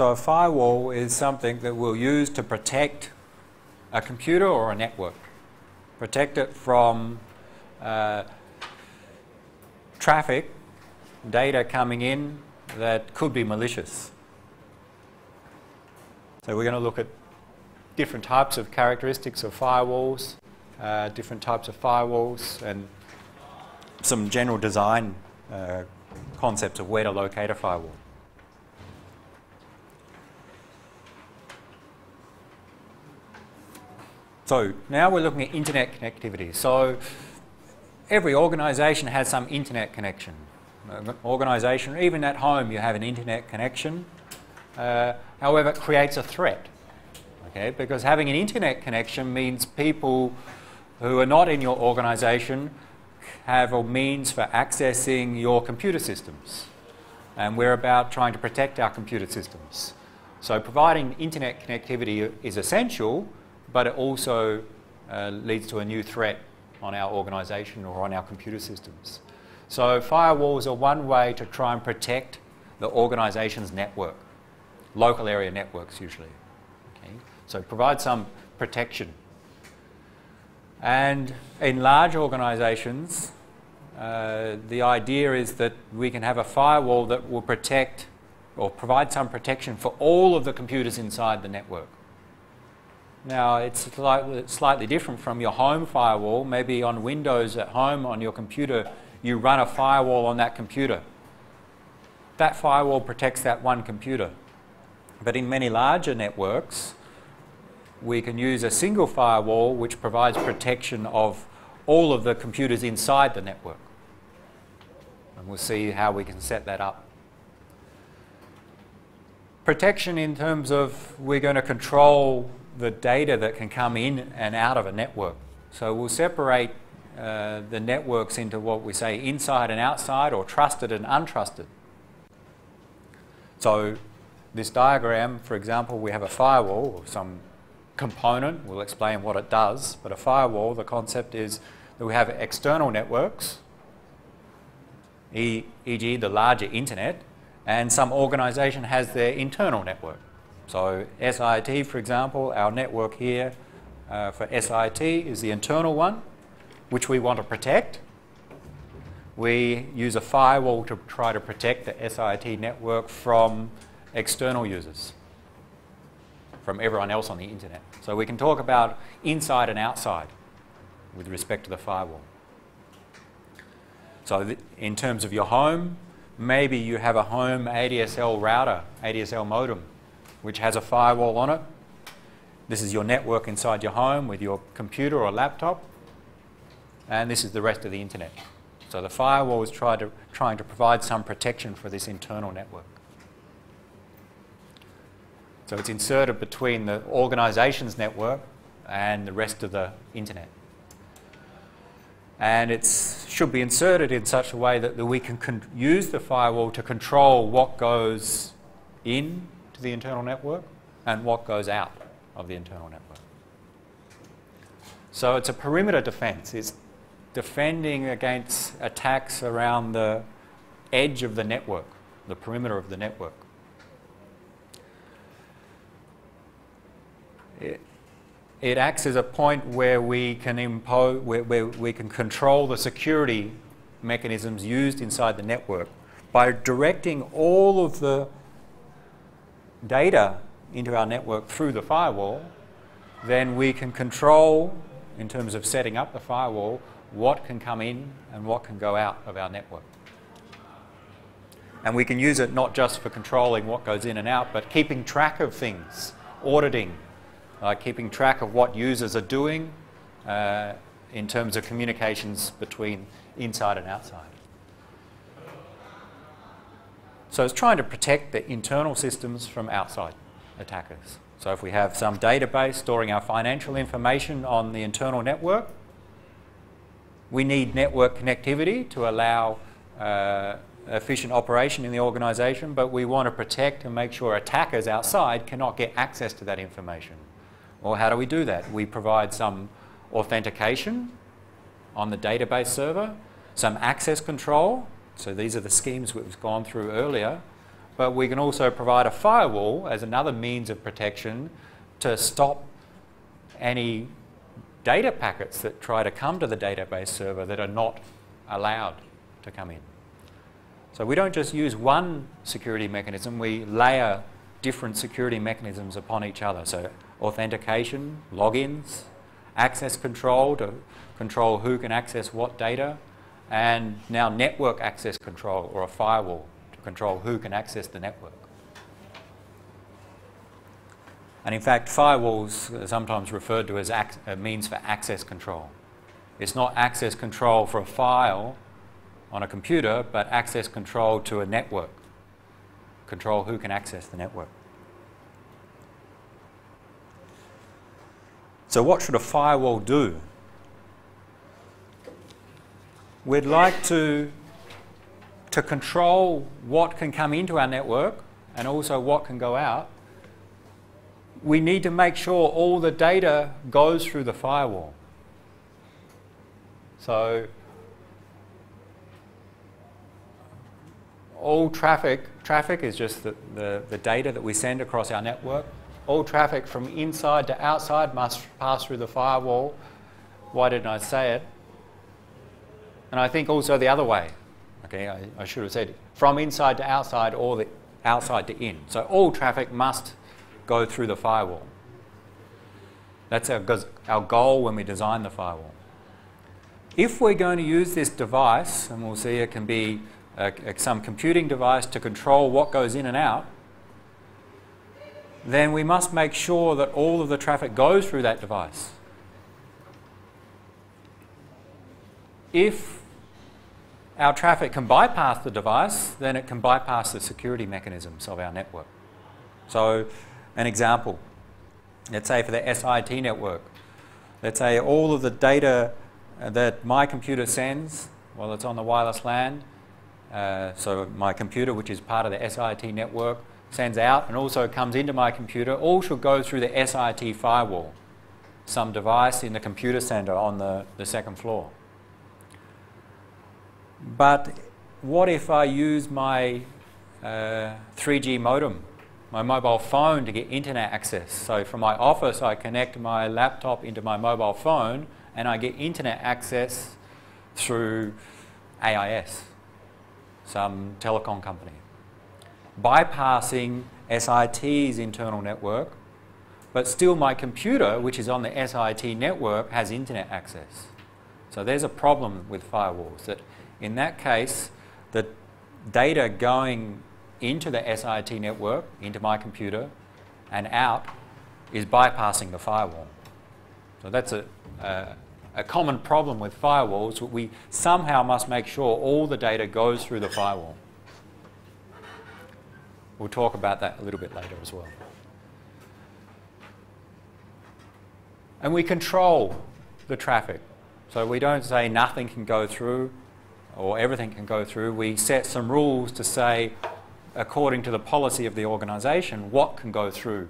So a firewall is something that we'll use to protect a computer or a network, protect it from traffic, data coming in that could be malicious. So we're going to look at different types of characteristics of firewalls, and some general design concepts of where to locate a firewall. So now we're looking at internet connectivity. So every organization has some internet connection. Organization, even at home, you have an internet connection. However, it creates a threat. Okay, because having an internet connection means people who are not in your organization have a means for accessing your computer systems. And we're about trying to protect our computer systems. So providing internet connectivity is essential, but it also leads to a new threat on our organization or on our computer systems. So firewalls are one way to try and protect the organization's network, local area networks usually. So provide some protection. And in large organizations, the idea is that we can have a firewall that will protect or provide some protection for all of the computers inside the network. Now, it's slightly different from your home firewall. Maybe on Windows at home, on your computer, you run a firewall on that computer. That firewall protects that one computer. But in many larger networks, we can use a single firewall which provides protection of all of the computers inside the network. And we'll see how we can set that up. Protection in terms of we're going to control the data that can come in and out of a network. So we'll separate the networks into what we say inside and outside, or trusted and untrusted. So this diagram, for example, we have a firewall or some component. We'll explain what it does, but a firewall, the concept is that we have external networks, e.g. the larger internet, and some organization has their internal network. So SIT, for example, our network here for SIT is the internal one, which we want to protect. We use a firewall to try to protect the SIT network from external users, from everyone else on the internet. So we can talk about inside and outside with respect to the firewall. So in terms of your home, maybe you have a home ADSL router, ADSL modem, which has a firewall on it. This is your network inside your home with your computer or laptop, and this is the rest of the internet. So the firewall is trying to provide some protection for this internal network. So it's inserted between the organization's network and the rest of the internet. And it should be inserted in such a way that we can use the firewall to control what goes in to the internal network and what goes out of the internal network. So it's a perimeter defense. It's defending against attacks around the edge of the network, the perimeter of the network. It acts as a point where we can impose, where we can control the security mechanisms used inside the network by directing all of the data into our network through the firewall. Then we can control, in terms of setting up the firewall, what can come in and what can go out of our network. And we can use it not just for controlling what goes in and out, but keeping track of things, auditing. Keeping track of what users are doing in terms of communications between inside and outside. So it's trying to protect the internal systems from outside attackers. So if we have some database storing our financial information on the internal network, we need network connectivity to allow efficient operation in the organization, but we want to protect and make sure attackers outside cannot get access to that information. Or how do we do that? We provide some authentication on the database server, some access control. So these are the schemes we've gone through earlier. but we can also provide a firewall as another means of protection to stop any data packets that try to come to the database server that are not allowed to come in. So we don't just use one security mechanism, we layer different security mechanisms upon each other. So authentication, logins, access control to control who can access what data, and now network access control, or a firewall to control who can access the network. And in fact, firewalls are sometimes referred to as a means for access control. It's not access control for a file on a computer, but access control to a network. Control who can access the network. So what should a firewall do? We'd like to control what can come into our network and also what can go out. We need to make sure all the data goes through the firewall. So all traffic is just the data that we send across our network. All traffic from inside to outside must pass through the firewall. Why didn't I say it? And I think also the other way. Okay, I should have said from inside to outside or the outside to in. So all traffic must go through the firewall. That's our goal when we design the firewall. If we're going to use this device, and we'll see it can be some computing device to control what goes in and out, then we must make sure that all of the traffic goes through that device. If our traffic can bypass the device, then it can bypass the security mechanisms of our network. So an example, let's say for the SIT network, let's say all of the data that my computer sends while it's on the wireless LAN, so my computer, which is part of the SIT network, sends out and also comes into my computer, all should go through the SIT firewall, some device in the computer center on the second floor. But what if I use my 3G modem, my mobile phone, to get internet access? So from my office I connect my laptop into my mobile phone and I get internet access through AIS, some telecom company, bypassing SIT's internal network, but still my computer, which is on the SIT network, has internet access. So there's a problem with firewalls, that in that case the data going into the SIT network, into my computer, and out is bypassing the firewall. So that's a common problem with firewalls. We somehow must make sure all the data goes through the firewall. We'll talk about that a little bit later as well. And we control the traffic. So we don't say nothing can go through or everything can go through. We set some rules to say, according to the policy of the organization, what can go through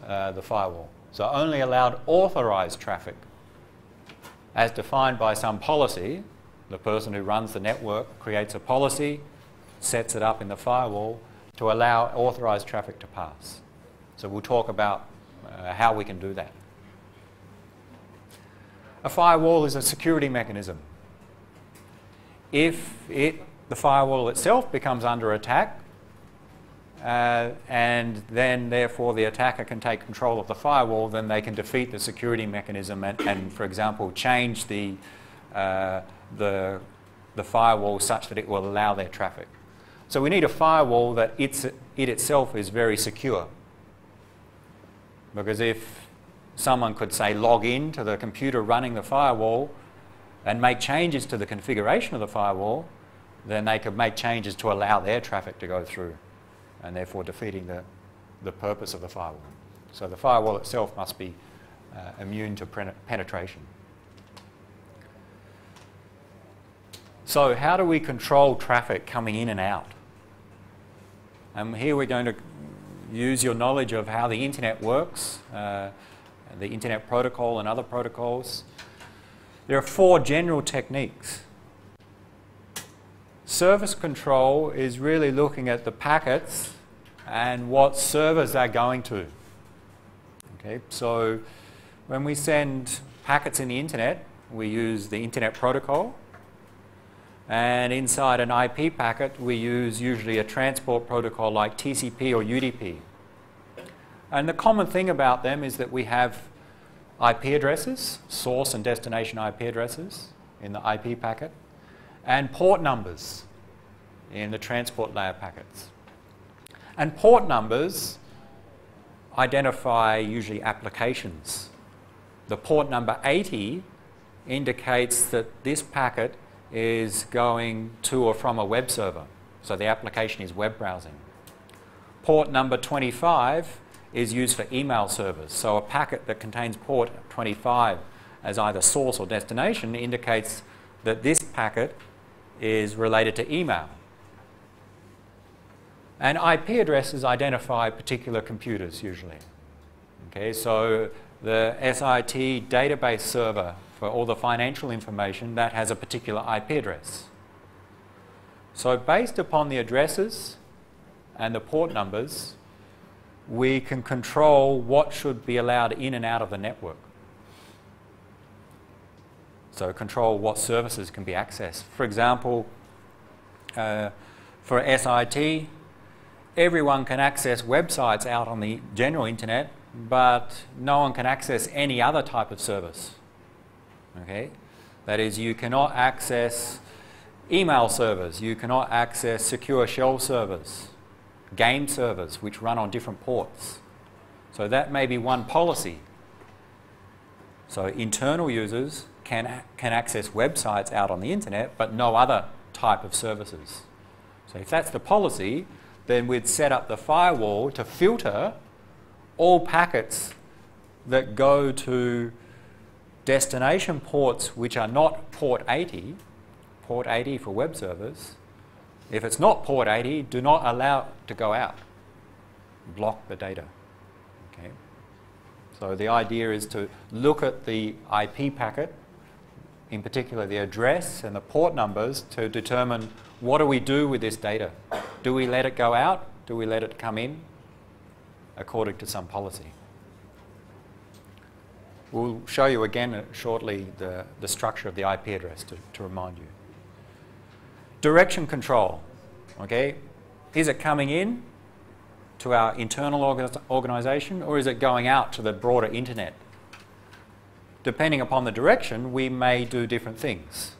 the firewall. So only allowed authorized traffic, as defined by some policy. The person who runs the network creates a policy, sets it up in the firewall to allow authorized traffic to pass. So we'll talk about how we can do that. A firewall is a security mechanism. If the firewall itself becomes under attack, and then therefore the attacker can take control of the firewall, then they can defeat the security mechanism and for example change the firewall such that it will allow their traffic. So we need a firewall that itself is very secure, because if someone could say log in to the computer running the firewall and make changes to the configuration of the firewall, then they could make changes to allow their traffic to go through, and therefore defeating the purpose of the firewall. So the firewall itself must be immune to penetration. So how do we control traffic coming in and out? And here we're going to use your knowledge of how the internet works, the internet protocol and other protocols. There are four general techniques. Service control is really looking at the packets and what servers they're going to. Okay, so when we send packets in the internet, we use the internet protocol, and inside an IP packet we use usually a transport protocol like TCP or UDP. And the common thing about them is that we have IP addresses, source and destination IP addresses in the IP packet, and port numbers in the transport layer packets. And port numbers identify usually applications. The port number 80 indicates that this packet is going to or from a web server, so the application is web browsing. Port number 25 is used for email servers, so a packet that contains port 25 as either source or destination indicates that this packet is related to email. And IP addresses identify particular computers usually. Okay, so the SIT database server for all the financial information, that has a particular IP address. So based upon the addresses and the port numbers, we can control what should be allowed in and out of the network. So control what services can be accessed. For example, for SIT, everyone can access websites out on the general internet, but no one can access any other type of service. Okay? That is, you cannot access email servers, you cannot access secure shell servers, game servers which run on different ports. So that may be one policy. So internal users can access websites out on the internet, but no other type of services. So if that's the policy, then we'd set up the firewall to filter all packets that go to destination ports which are not port 80, port 80 for web servers. If it's not port 80, do not allow it to go out. Block the data. Okay. So the idea is to look at the IP packet, in particular the address and the port numbers, to determine what do we do with this data. Do we let it go out? Do we let it come in? According to some policy. We'll show you again shortly the structure of the IP address to remind you. Direction control. Okay, is it coming in to our internal organization, or is it going out to the broader internet? Depending upon the direction, we may do different things.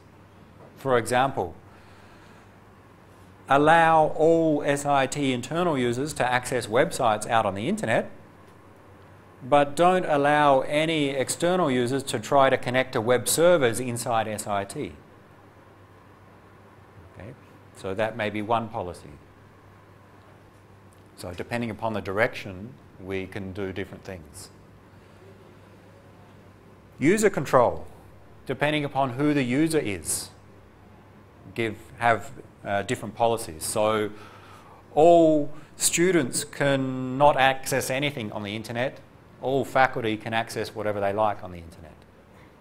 For example, allow all SIT internal users to access websites out on the internet, but don't allow any external users to try to connect to web servers inside SIT. Okay? So that may be one policy. So depending upon the direction, we can do different things. User control, depending upon who the user is, have different policies. So all students can not access anything on the internet. All faculty can access whatever they like on the internet,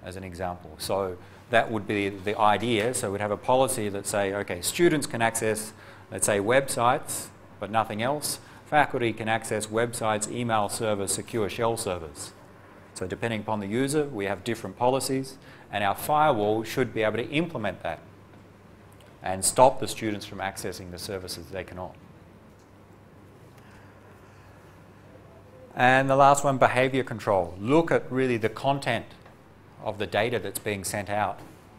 as an example. So that would be the idea. So we'd have a policy that say, okay, students can access, let's say, websites, but nothing else. Faculty can access websites, email servers, secure shell servers. So depending upon the user, we have different policies, and our firewall should be able to implement that and stop the students from accessing the services they cannot. And the last one, behavior control. Look at really the content of the data that's being sent out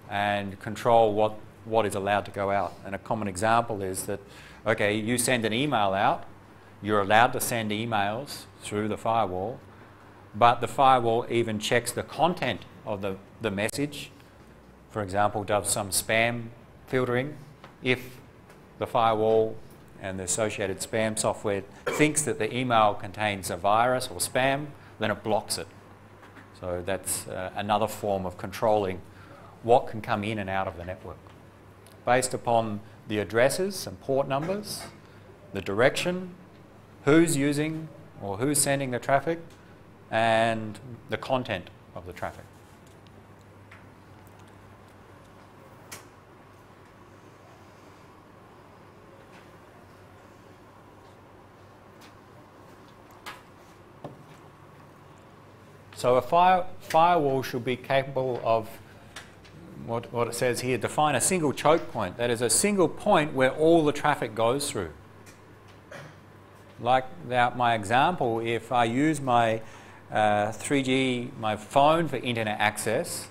and control what is allowed to go out. And a common example is that, okay, you send an email out, you're allowed to send emails through the firewall, but the firewall even checks the content of the message. For example, does some spam filtering. If the firewall and the associated spam software thinks that the email contains a virus or spam, then it blocks it. So that's another form of controlling what can come in and out of the network. Based upon the addresses and port numbers, the direction, who's using or who's sending the traffic, and the content of the traffic. So a firewall should be capable of what it says here, define a single choke point. That is a single point where all the traffic goes through. Like my example, if I use my 3G, my phone for internet access,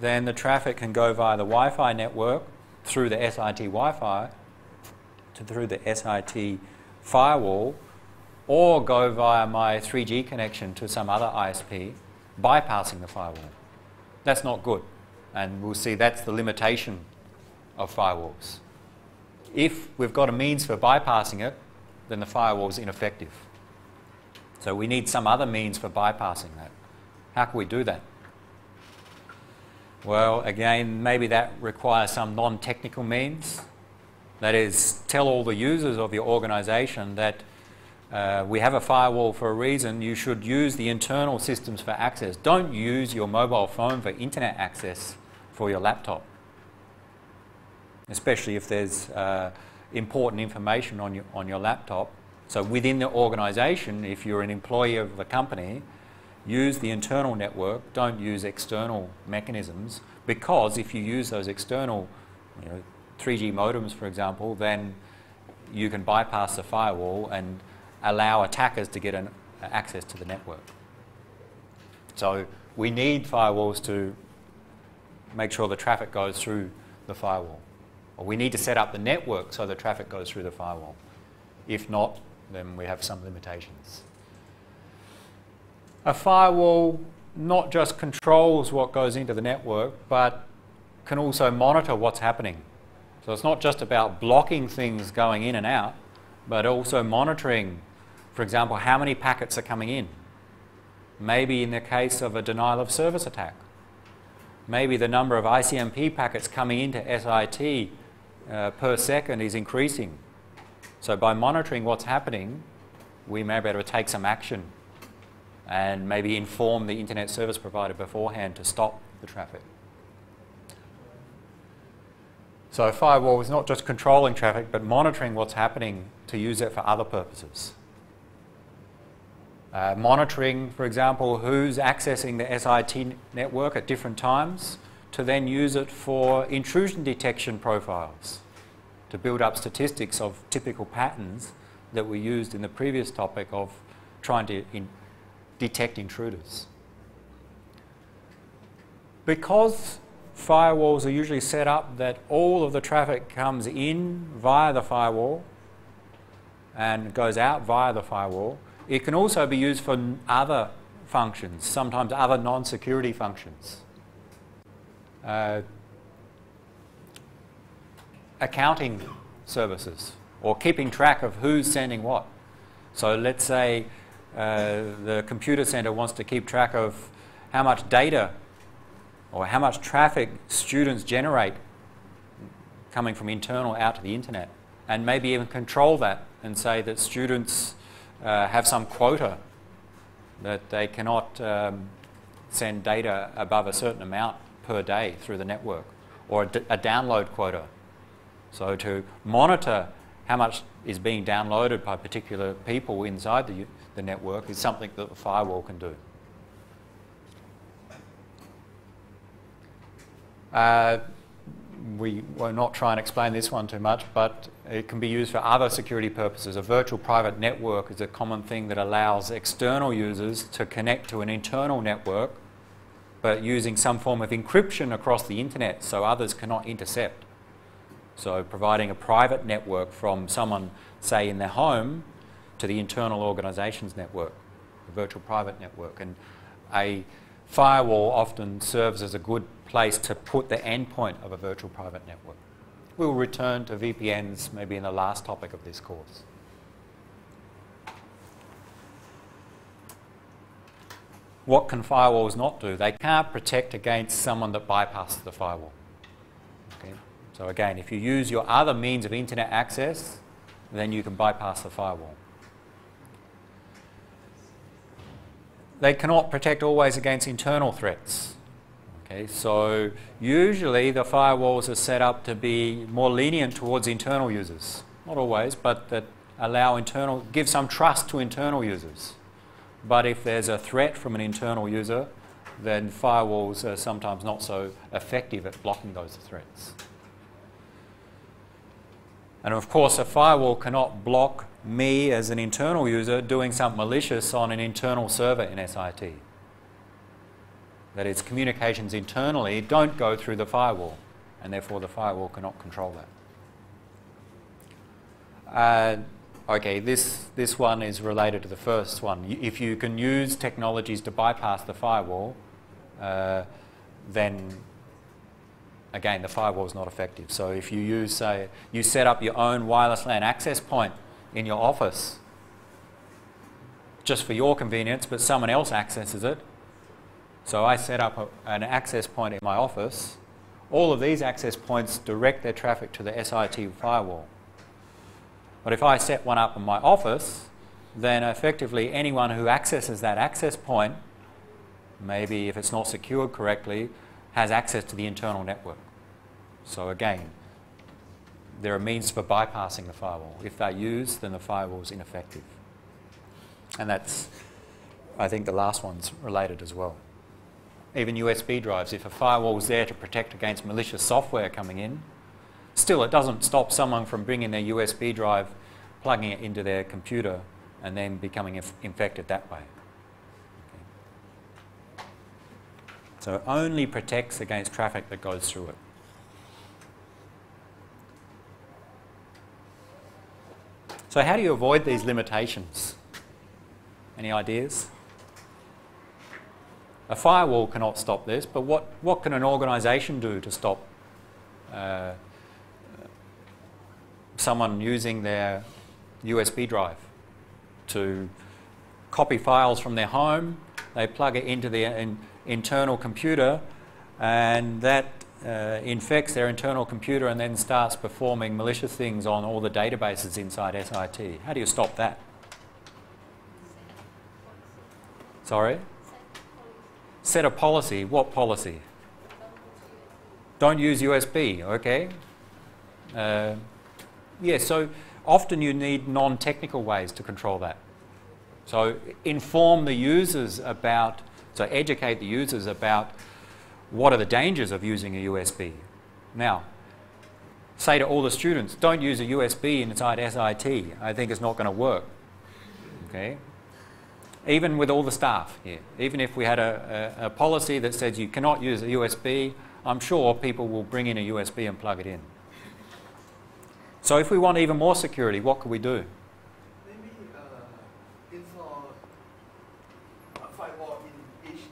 then the traffic can go via the Wi-Fi network through the SIT Wi-Fi, through the SIT firewall, or go via my 3G connection to some other ISP, bypassing the firewall. That's not good. And we'll see that's the limitation of firewalls. If we've got a means for bypassing it, then the firewall is ineffective. So we need some other means for bypassing that. How can we do that? Well, again, maybe that requires some non-technical means. That is, tell all the users of your organization that we have a firewall for a reason. You should use the internal systems for access. Don't use your mobile phone for internet access for your laptop, especially if there's important information on your laptop. So within the organization, if you're an employee of the company, use the internal network. Don't use external mechanisms, because if you use those external 3G modems, for example, then you can bypass the firewall and allow attackers to get access to the network. So we need firewalls to make sure the traffic goes through the firewall. Or we need to set up the network so the traffic goes through the firewall. If not, then we have some limitations. A firewall not just controls what goes into the network, but can also monitor what's happening. So it's not just about blocking things going in and out, but also monitoring, for example, how many packets are coming in. Maybe in the case of a denial of service attack, maybe the number of ICMP packets coming into SIT per second is increasing. So by monitoring what's happening, we may be able to take some action and maybe inform the internet service provider beforehand to stop the traffic. So firewall is not just controlling traffic, but monitoring what's happening to use it for other purposes. Monitoring, for example, who's accessing the SIT network at different times, to then use it for intrusion detection profiles, to build up statistics of typical patterns that we used in the previous topic of trying to detect intruders. Because firewalls are usually set up that all of the traffic comes in via the firewall and goes out via the firewall, it can also be used for other functions, sometimes other non-security functions. Accounting services, or keeping track of who's sending what. So let's say the computer center wants to keep track of how much data or how much traffic students generate coming from internal out to the internet, and maybe even control that and say that students have some quota that they cannot send data above a certain amount per day through the network, or a download quota. So to monitor how much is being downloaded by particular people inside the network is something that the firewall can do. We will not try and explain this one too much, but it can be used for other security purposes. A virtual private network is a common thing that allows external users to connect to an internal network, but using some form of encryption across the internet so others cannot intercept. So providing a private network from someone, say, in their home to the internal organization's network, a virtual private network. And a firewall often serves as a good place to put the endpoint of a virtual private network. We'll return to VPNs maybe in the last topic of this course. What can firewalls not do? They can't protect against someone that bypasses the firewall. Okay? So again, if you use your other means of internet access, then you can bypass the firewall. They cannot protect always against internal threats. Okay, so usually the firewalls are set up to be more lenient towards internal users. Not always, but that allow give some trust to internal users. But if there's a threat from an internal user, then firewalls are sometimes not so effective at blocking those threats. And of course, a firewall cannot block me as an internal user doing something malicious on an internal server in SIT. That is, communications internally don't go through the firewall, and therefore the firewall cannot control that. Okay, this one is related to the first one. If you can use technologies to bypass the firewall, then again the firewall is not effective. So if you use, say, you set up your own wireless LAN access point in your office just for your convenience, but someone else accesses it. So I set up an access point in my office. All of these access points direct their traffic to the SIT firewall. But if I set one up in my office, then effectively anyone who accesses that access point, maybe if it's not secured correctly, has access to the internal network. So again, there are means for bypassing the firewall. If they're used, then the firewall is ineffective. And that's, I think, the last one's related as well. Even USB drives, if a firewall was there to protect against malicious software coming in, still, it doesn't stop someone from bringing their USB drive, plugging it into their computer, and then becoming infected that way. Okay. So it only protects against traffic that goes through it. So how do you avoid these limitations? Any ideas? A firewall cannot stop this, but what can an organization do to stop someone using their USB drive to copy files from their home? They plug it into their internal computer, and that infects their internal computer and then starts performing malicious things on all the databases inside SIT. How do you stop that? Sorry? Set a policy. What policy? Don't use USB, okay? Yeah, so often you need non-technical ways to control that. So inform the users about, so educate the users about what are the dangers of using a USB. Now, say to all the students, don't use a USB inside SIT. I think it's not going to work. Okay? Even with all the staff here, even if we had a policy that says you cannot use a USB, I'm sure people will bring in a USB and plug it in. So if we want even more security, what could we do? Maybe install a firewall in each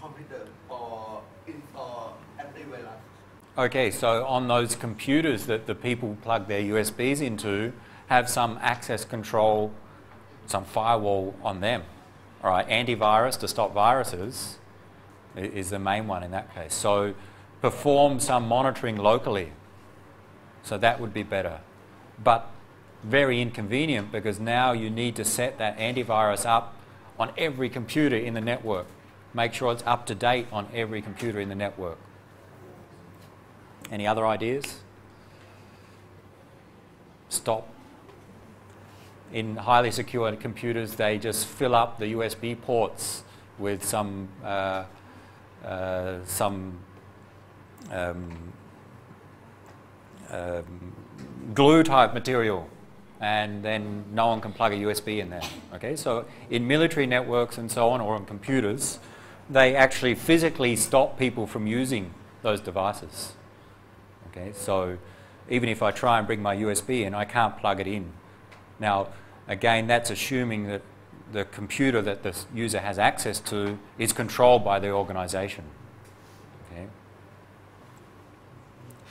computer or install everywhere. Okay, so on those computers that the people plug their USBs into, have some access control, some firewall on them. All right, antivirus to stop viruses is the main one in that case. So perform some monitoring locally. So that would be better, but very inconvenient because now you need to set that antivirus up on every computer in the network. Make sure it's up to date on every computer in the network. Any other ideas? Stop. In highly secure computers, they just fill up the USB ports with some glue type material, and then no one can plug a USB in there. Okay, so in military networks and so on, or on computers, they actually physically stop people from using those devices. Okay, so even if I try and bring my USB in, I can't plug it in. Now, again, that's assuming that the computer that the user has access to is controlled by the organization. Okay.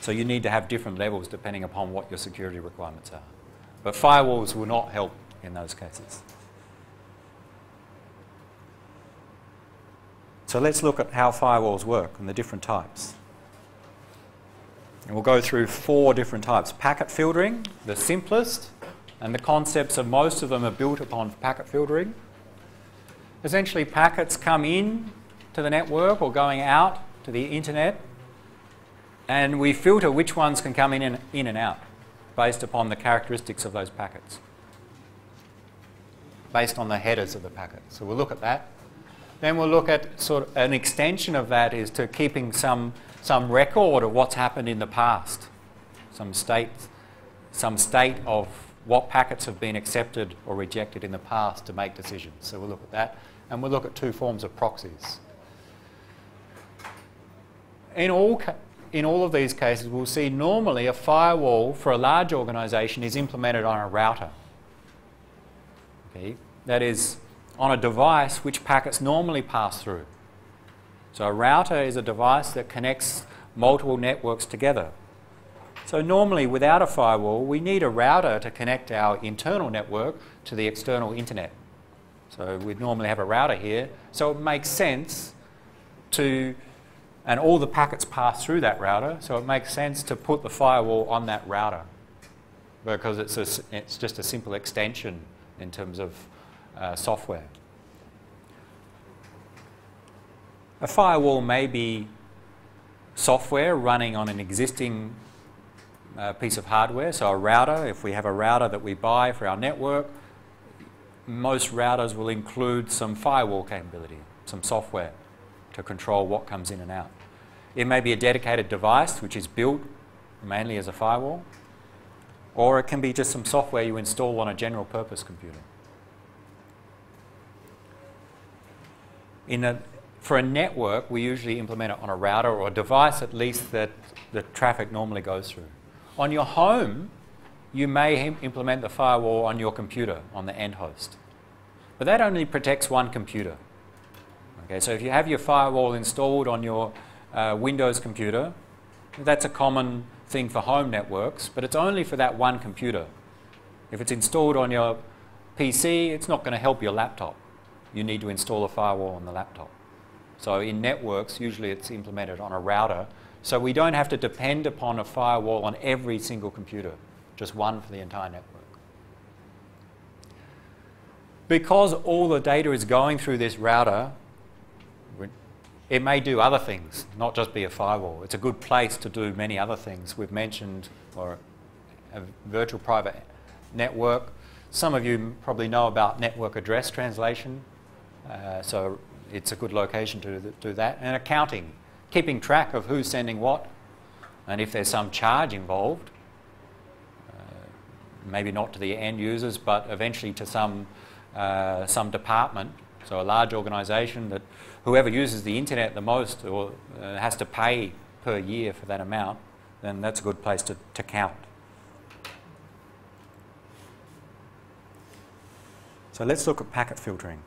So you need to have different levels depending upon what your security requirements are. But firewalls will not help in those cases. So let's look at how firewalls work and the different types. And we'll go through four different types. Packet filtering, the simplest, and the concepts of most of them are built upon packet filtering. Essentially, packets come in to the network or going out to the internet, and we filter which ones can come in and out based upon the characteristics of those packets. based on the headers of the packet. So we'll look at that. Then we'll look at sort of an extension of that is to keeping some record of what's happened in the past, some state of what packets have been accepted or rejected in the past to make decisions. So we'll look at that. And we'll look at two forms of proxies. In all of these cases, we'll see normally a firewall for a large organization is implemented on a router. Okay? That is on a device which packets normally pass through. So a router is a device that connects multiple networks together. So normally, without a firewall, we need a router to connect our internal network to the external internet. So we'd normally have a router here. So it makes sense to, and all the packets pass through that router, so it makes sense to put the firewall on that router because it's just a simple extension in terms of software. A firewall may be software running on an existing piece of hardware. So a router, if we have a router that we buy for our network, most routers will include some firewall capability, some software to control what comes in and out. It may be a dedicated device which is built mainly as a firewall, or it can be just some software you install on a general purpose computer. For a network, we usually implement it on a router or a device at least that the traffic normally goes through. On your home, you may implement the firewall on your computer, on the end host. But that only protects one computer. Okay, so if you have your firewall installed on your Windows computer, that's a common thing for home networks, but it's only for that one computer. If it's installed on your PC, it's not going to help your laptop. You need to install a firewall on the laptop. So in networks, usually it's implemented on a router, so we don't have to depend upon a firewall on every single computer, just one for the entire network. Because all the data is going through this router, it may do other things, not just be a firewall. It's a good place to do many other things. We've mentioned a virtual private network. Some of you probably know about network address translation, so it's a good location to do that. And accounting, keeping track of who's sending what, and if there's some charge involved, maybe not to the end users, but eventually to some department. So a large organisation that whoever uses the internet the most or has to pay per year for that amount, then that's a good place to count. So let's look at packet filtering.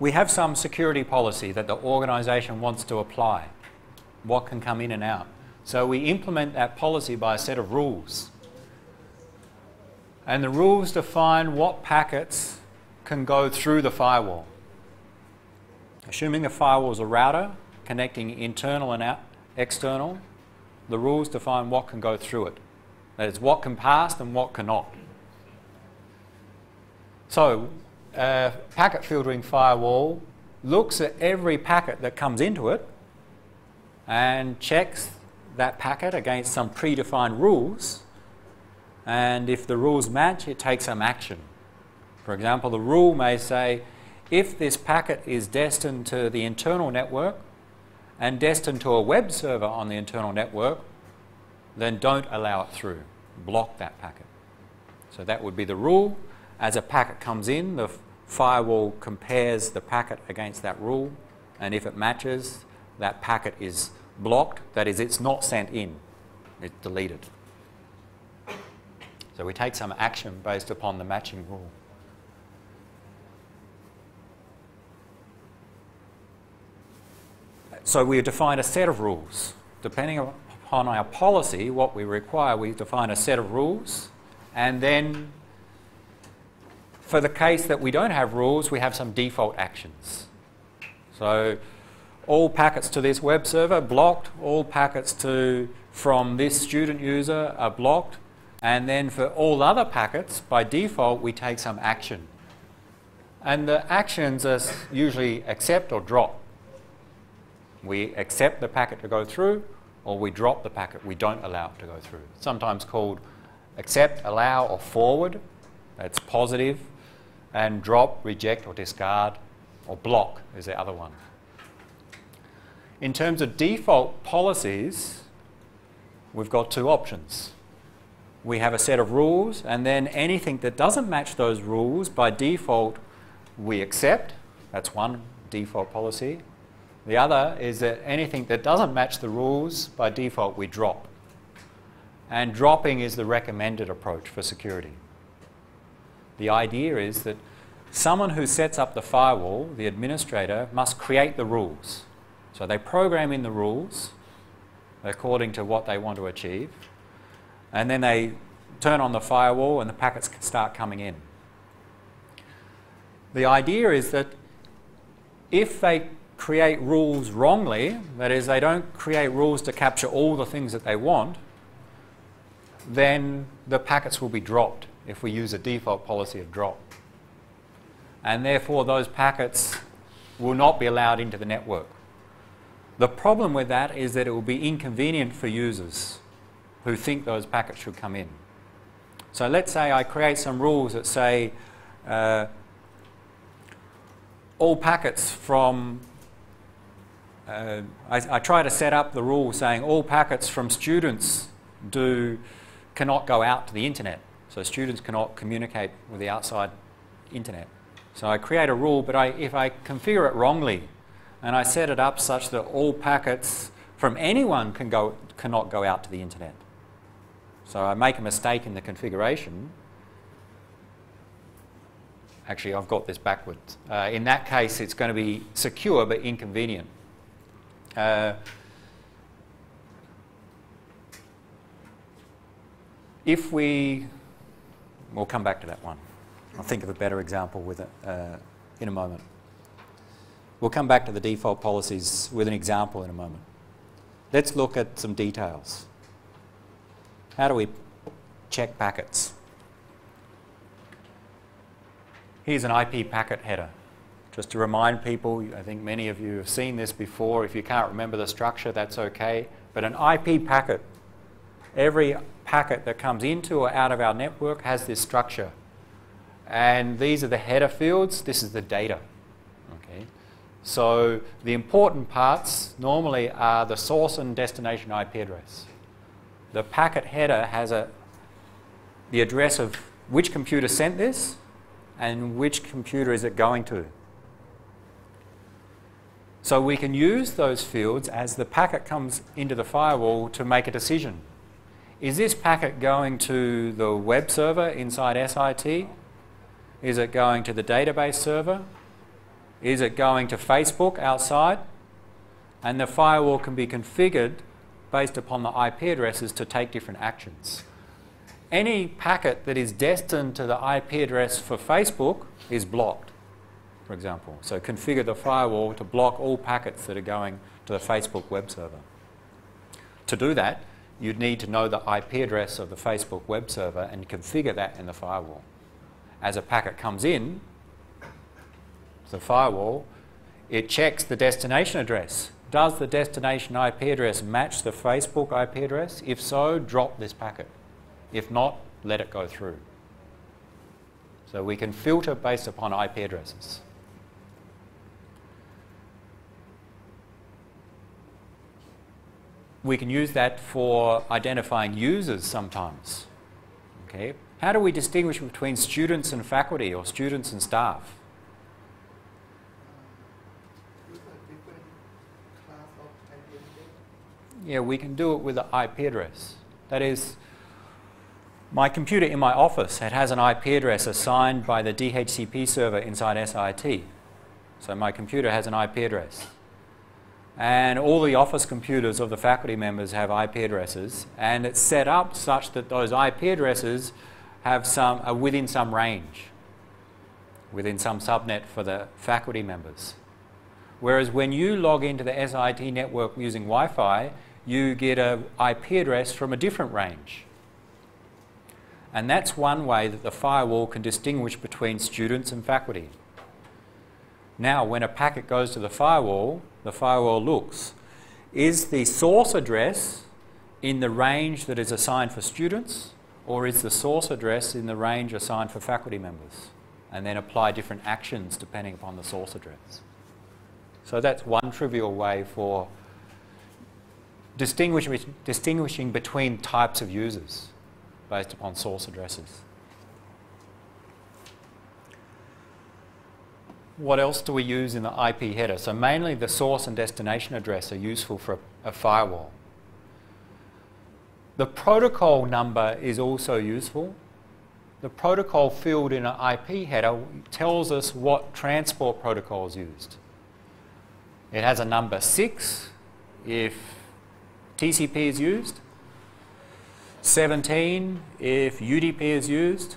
We have some security policy that the organisation wants to apply, what can come in and out. So we implement that policy by a set of rules. And the rules define what packets can go through the firewall. Assuming the firewall is a router connecting internal and external, the rules define what can go through it. That is, what can pass and what cannot. So, packet filtering firewall looks at every packet that comes into it and checks that packet against some predefined rules, and if the rules match, it takes some action. For example, the rule may say if this packet is destined to the internal network and destined to a web server on the internal network, then don't allow it through, block that packet. So that would be the rule. As a packet comes in, the firewall compares the packet against that rule, and if it matches, that packet is blocked. That is, it's not sent in, it's deleted. So we take some action based upon the matching rule. So we define a set of rules. Depending upon our policy, what we require, we define a set of rules, and then for the case that we don't have rules, we have some default actions. So all packets to this web server blocked, all packets from this student user are blocked, and then for all other packets, by default, we take some action. And the actions are usually accept or drop. We accept the packet to go through, or we drop the packet, we don't allow it to go through. It's sometimes called accept, allow, or forward. That's positive. And drop, reject, or discard, or block is the other one. In terms of default policies, we've got two options. We have a set of rules, and then anything that doesn't match those rules, by default, we accept. That's one default policy. The other is that anything that doesn't match the rules, by default, we drop. And dropping is the recommended approach for security. The idea is that someone who sets up the firewall, the administrator, must create the rules. So they program in the rules according to what they want to achieve, and then they turn on the firewall and the packets start coming in. The idea is that if they create rules wrongly, that is, they don't create rules to capture all the things that they want, then the packets will be dropped if we use a default policy of drop. And therefore, those packets will not be allowed into the network. The problem with that is that it will be inconvenient for users who think those packets should come in. So let's say I create some rules that say all packets from... I try to set up the rule saying all packets from students cannot go out to the internet. So students cannot communicate with the outside internet. So I create a rule, but if I configure it wrongly and I set it up such that all packets from anyone cannot go out to the internet. So I make a mistake in the configuration. Actually, I've got this backwards. In that case, it's going to be secure but inconvenient. We'll come back to that one. I'll think of a better example with it in a moment. We'll come back to the default policies with an example in a moment. Let's look at some details. How do we check packets? Here's an IP packet header. Just to remind people, I think many of you have seen this before. If you can't remember the structure, that's okay. But an IP packet, every packet that comes into or out of our network has this structure. And these are the header fields. This is the data. Okay. So the important parts normally are the source and destination IP address. The packet header has the address of which computer sent this and which computer is it going to. So we can use those fields as the packet comes into the firewall to make a decision. Is this packet going to the web server inside SIT? Is it going to the database server? Is it going to Facebook outside? And the firewall can be configured based upon the IP addresses to take different actions. Any packet that is destined to the IP address for Facebook is blocked, for example. So configure the firewall to block all packets that are going to the Facebook web server. To do that, you'd need to know the IP address of the Facebook web server and configure that in the firewall. As a packet comes in, the firewall, it checks the destination address. Does the destination IP address match the Facebook IP address? If so, drop this packet. If not, let it go through. So we can filter based upon IP addresses. We can use that for identifying users sometimes. Okay. How do we distinguish between students and faculty or students and staff? Yeah, we can do it with an IP address. That is, my computer in my office, it has an IP address assigned by the DHCP server inside SIT. So my computer has an IP address. And all the office computers of the faculty members have IP addresses. And it's set up such that those IP addresses are within some range, within some subnet for the faculty members. Whereas when you log into the SIT network using Wi-Fi, you get an IP address from a different range. And that's one way that the firewall can distinguish between students and faculty. Now, when a packet goes to the firewall looks. Is the source address in the range that is assigned for students, or is the source address in the range assigned for faculty members? And then apply different actions depending upon the source address. So that's one trivial way for distinguishing between types of users based upon source addresses. What else do we use in the IP header? So mainly the source and destination address are useful for a firewall. The protocol number is also useful. The protocol field in an IP header tells us what transport protocol is used. It has a number 6 if TCP is used, 17 if UDP is used,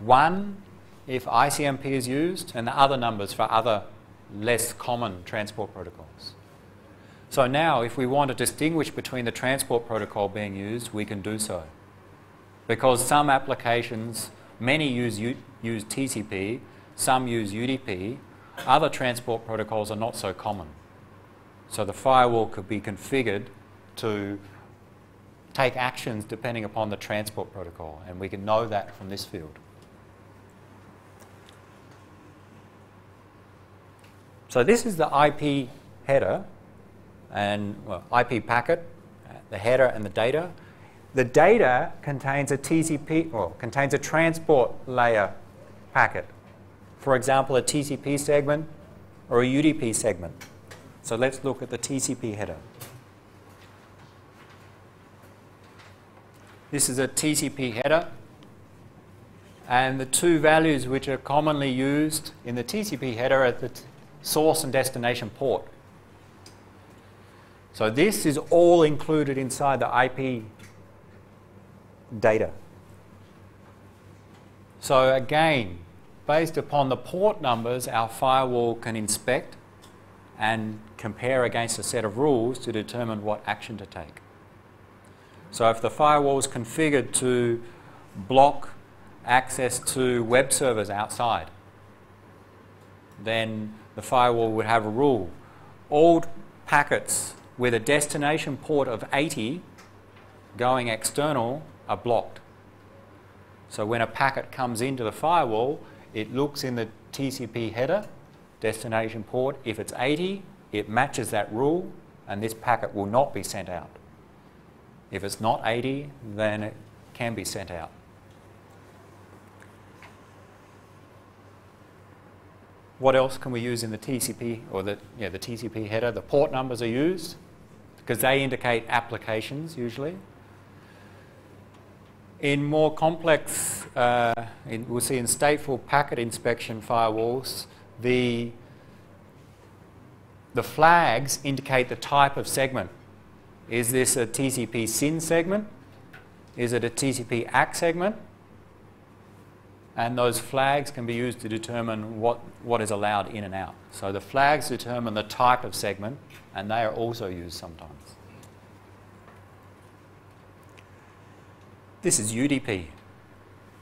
1 if ICMP is used, and the other numbers for other less common transport protocols. So now if we want to distinguish between the transport protocol being used, we can do so. Because some applications, many use TCP, some use UDP, other transport protocols are not so common. So the firewall could be configured to take actions depending upon the transport protocol, and we can know that from this field. So this is the IP header and IP packet, the header and the data. The data contains a TCP, or contains a transport layer packet. For example, a TCP segment or a UDP segment. So let's look at the TCP header. This is a TCP header, and the two values which are commonly used in the TCP header are the source and destination port. So this is all included inside the IP data. So again, based upon the port numbers, our firewall can inspect and compare against a set of rules to determine what action to take. So if the firewall is configured to block access to web servers outside, then the firewall would have a rule. All packets with a destination port of 80 going external are blocked. So when a packet comes into the firewall, it looks in the TCP header, destination port. If it's 80, it matches that rule, and this packet will not be sent out. If it's not 80, then it can be sent out. What else can we use in the TCP, or the TCP header? The port numbers are used because they indicate applications usually. In more complex, we'll see in stateful packet inspection firewalls, the flags indicate the type of segment. Is this a TCP SYN segment? Is it a TCP ACK segment? And those flags can be used to determine what is allowed in and out. So the flags determine the type of segment, and they are also used sometimes. This is UDP.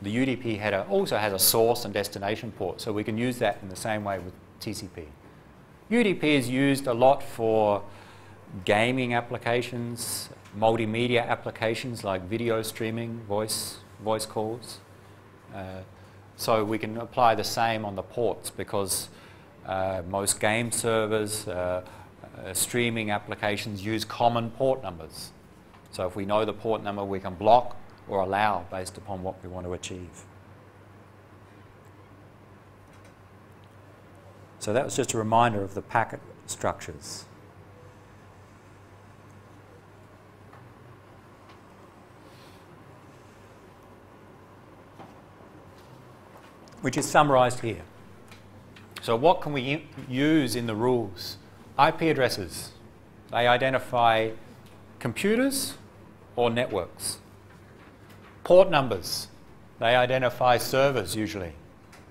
The UDP header also has a source and destination port, so we can use that in the same way with TCP. UDP is used a lot for gaming applications, multimedia applications like video streaming, voice calls. So we can apply the same on the ports because most game servers, streaming applications use common port numbers. So if we know the port number, we can block or allow based upon what we want to achieve. So that was just a reminder of the packet structures. Which is summarized here. So what can we use in the rules? IP addresses. They identify computers or networks. Port numbers. They identify servers usually,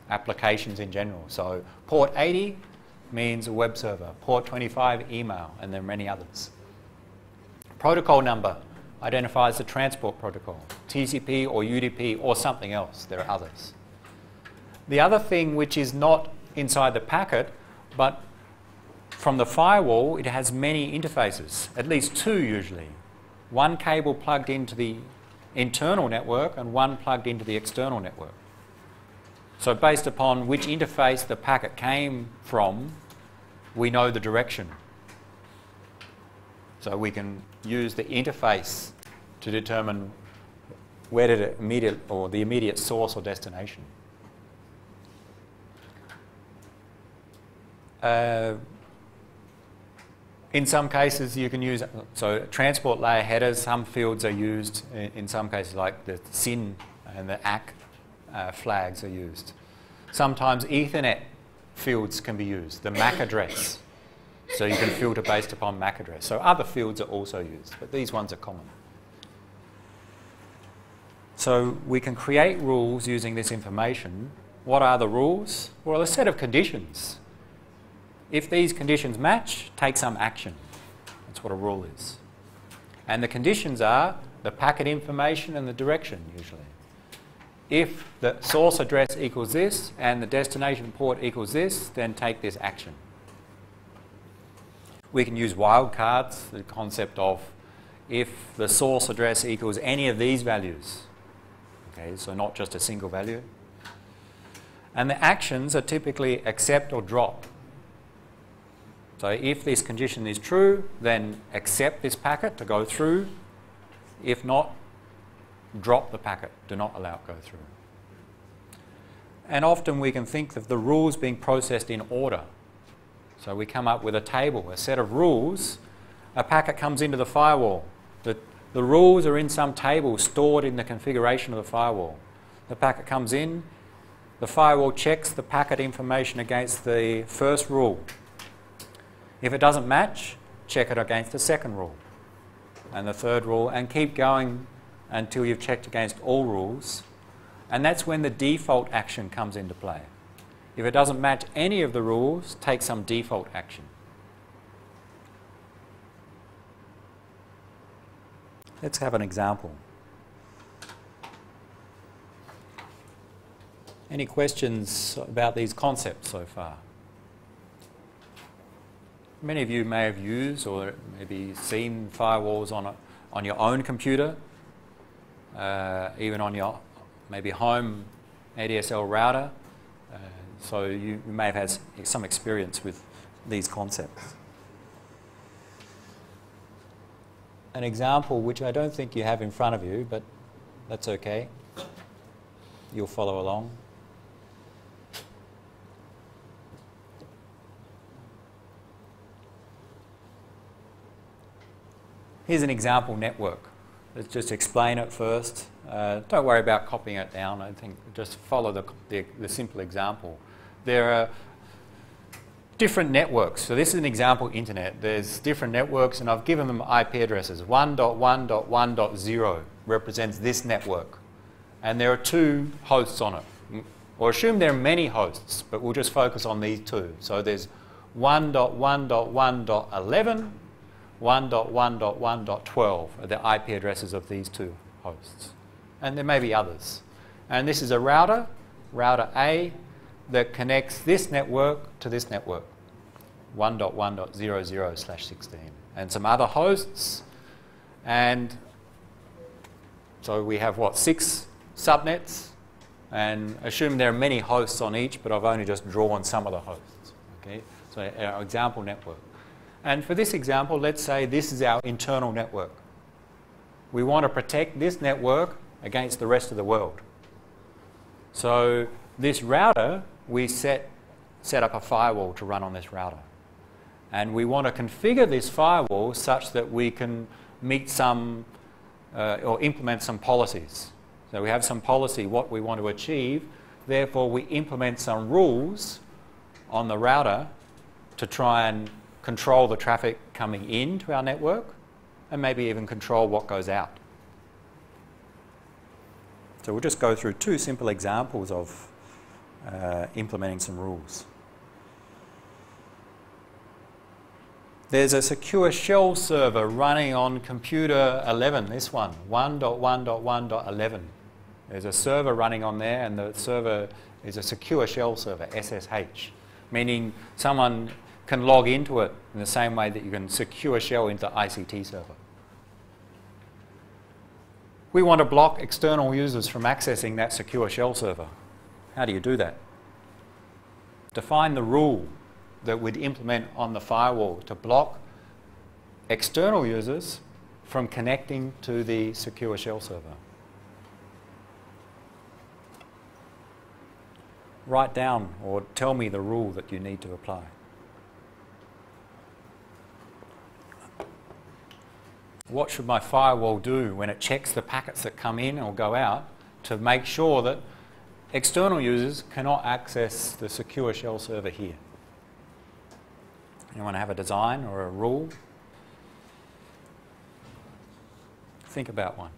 applications in general. So port 80 means a web server, port 25 email, and there are many others. Protocol number identifies the transport protocol, TCP or UDP or something else. There are others. The other thing which is not inside the packet, but From the firewall, it has many interfaces, at least two usually. One cable plugged into the internal network and one plugged into the external network. So based upon which interface the packet came from, we know the direction. So we can use the interface to determine where did it the immediate source or destination. In some cases you can use, so transport layer headers, some fields are used, in some cases like the SYN and the ACK flags are used. Sometimes Ethernet fields can be used, the MAC address. So you can filter based upon MAC address. So other fields are also used, but these ones are common. So we can create rules using this information. What are the rules? Well, a set of conditions. If these conditions match, take some action. That's what a rule is. And the conditions are the packet information and the direction, usually. If the source address equals this and the destination port equals this, then take this action. We can use wildcards, the concept of if the source address equals any of these values. Okay, so not just a single value. And the actions are typically accept or drop. So if this condition is true, then accept this packet to go through. If not, drop the packet, do not allow it to go through. And often we can think of the rules being processed in order. So we come up with a table, a set of rules. A packet comes into the firewall. The rules are in some table stored in the configuration of the firewall. The packet comes in, the firewall checks the packet information against the first rule. If it doesn't match, check it against the second rule and the third rule, and keep going until you've checked against all rules, and that's when the default action comes into play. If it doesn't match any of the rules, take some default action. Let's have an example. Any questions about these concepts so far? Many of you may have used or maybe seen firewalls on your own computer. Even on your maybe home ADSL router, so you may have had some experience with these concepts. An example which I don't think you have in front of you, but that's okay, you'll follow along. Here's an example network. Let's just explain it first. Don't worry about copying it down. I think just follow the simple example. There are different networks. So this is an example internet. There's different networks, and I've given them IP addresses. 1.1.1.0 represents this network. And there are two hosts on it. Or assume there are many hosts, but we'll just focus on these two. So there's 1.1.1.11, 1.1.1.12 are the IP addresses of these two hosts. And there may be others. And this is a router, router A, that connects this network to this network, 1.1.00/16. And some other hosts. And so we have, what, 6 subnets? And assume there are many hosts on each, but I've only just drawn some of the hosts. Okay? So our example network. And for this example, let's say this is our internal network. We want to protect this network against the rest of the world. So this router, we set up a firewall to run on this router. And we want to configure this firewall such that we can meet some or implement some policies. So we have some policy, what we want to achieve. Therefore, we implement some rules on the router to try and control the traffic coming into our network, and maybe even control what goes out. So we'll just go through two simple examples of implementing some rules. There's a secure shell server running on computer 11, this one, 1.1.1.11. There's a server running on there, and the server is a secure shell server, SSH, meaning someone can log into it in the same way that you can secure shell into ICT server. We want to block external users from accessing that secure shell server. How do you do that? Define the rule that we'd implement on the firewall to block external users from connecting to the secure shell server. Write down or tell me the rule that you need to apply. What should my firewall do when it checks the packets that come in or go out to make sure that external users cannot access the secure shell server here? You want to have a design or a rule? Think about one.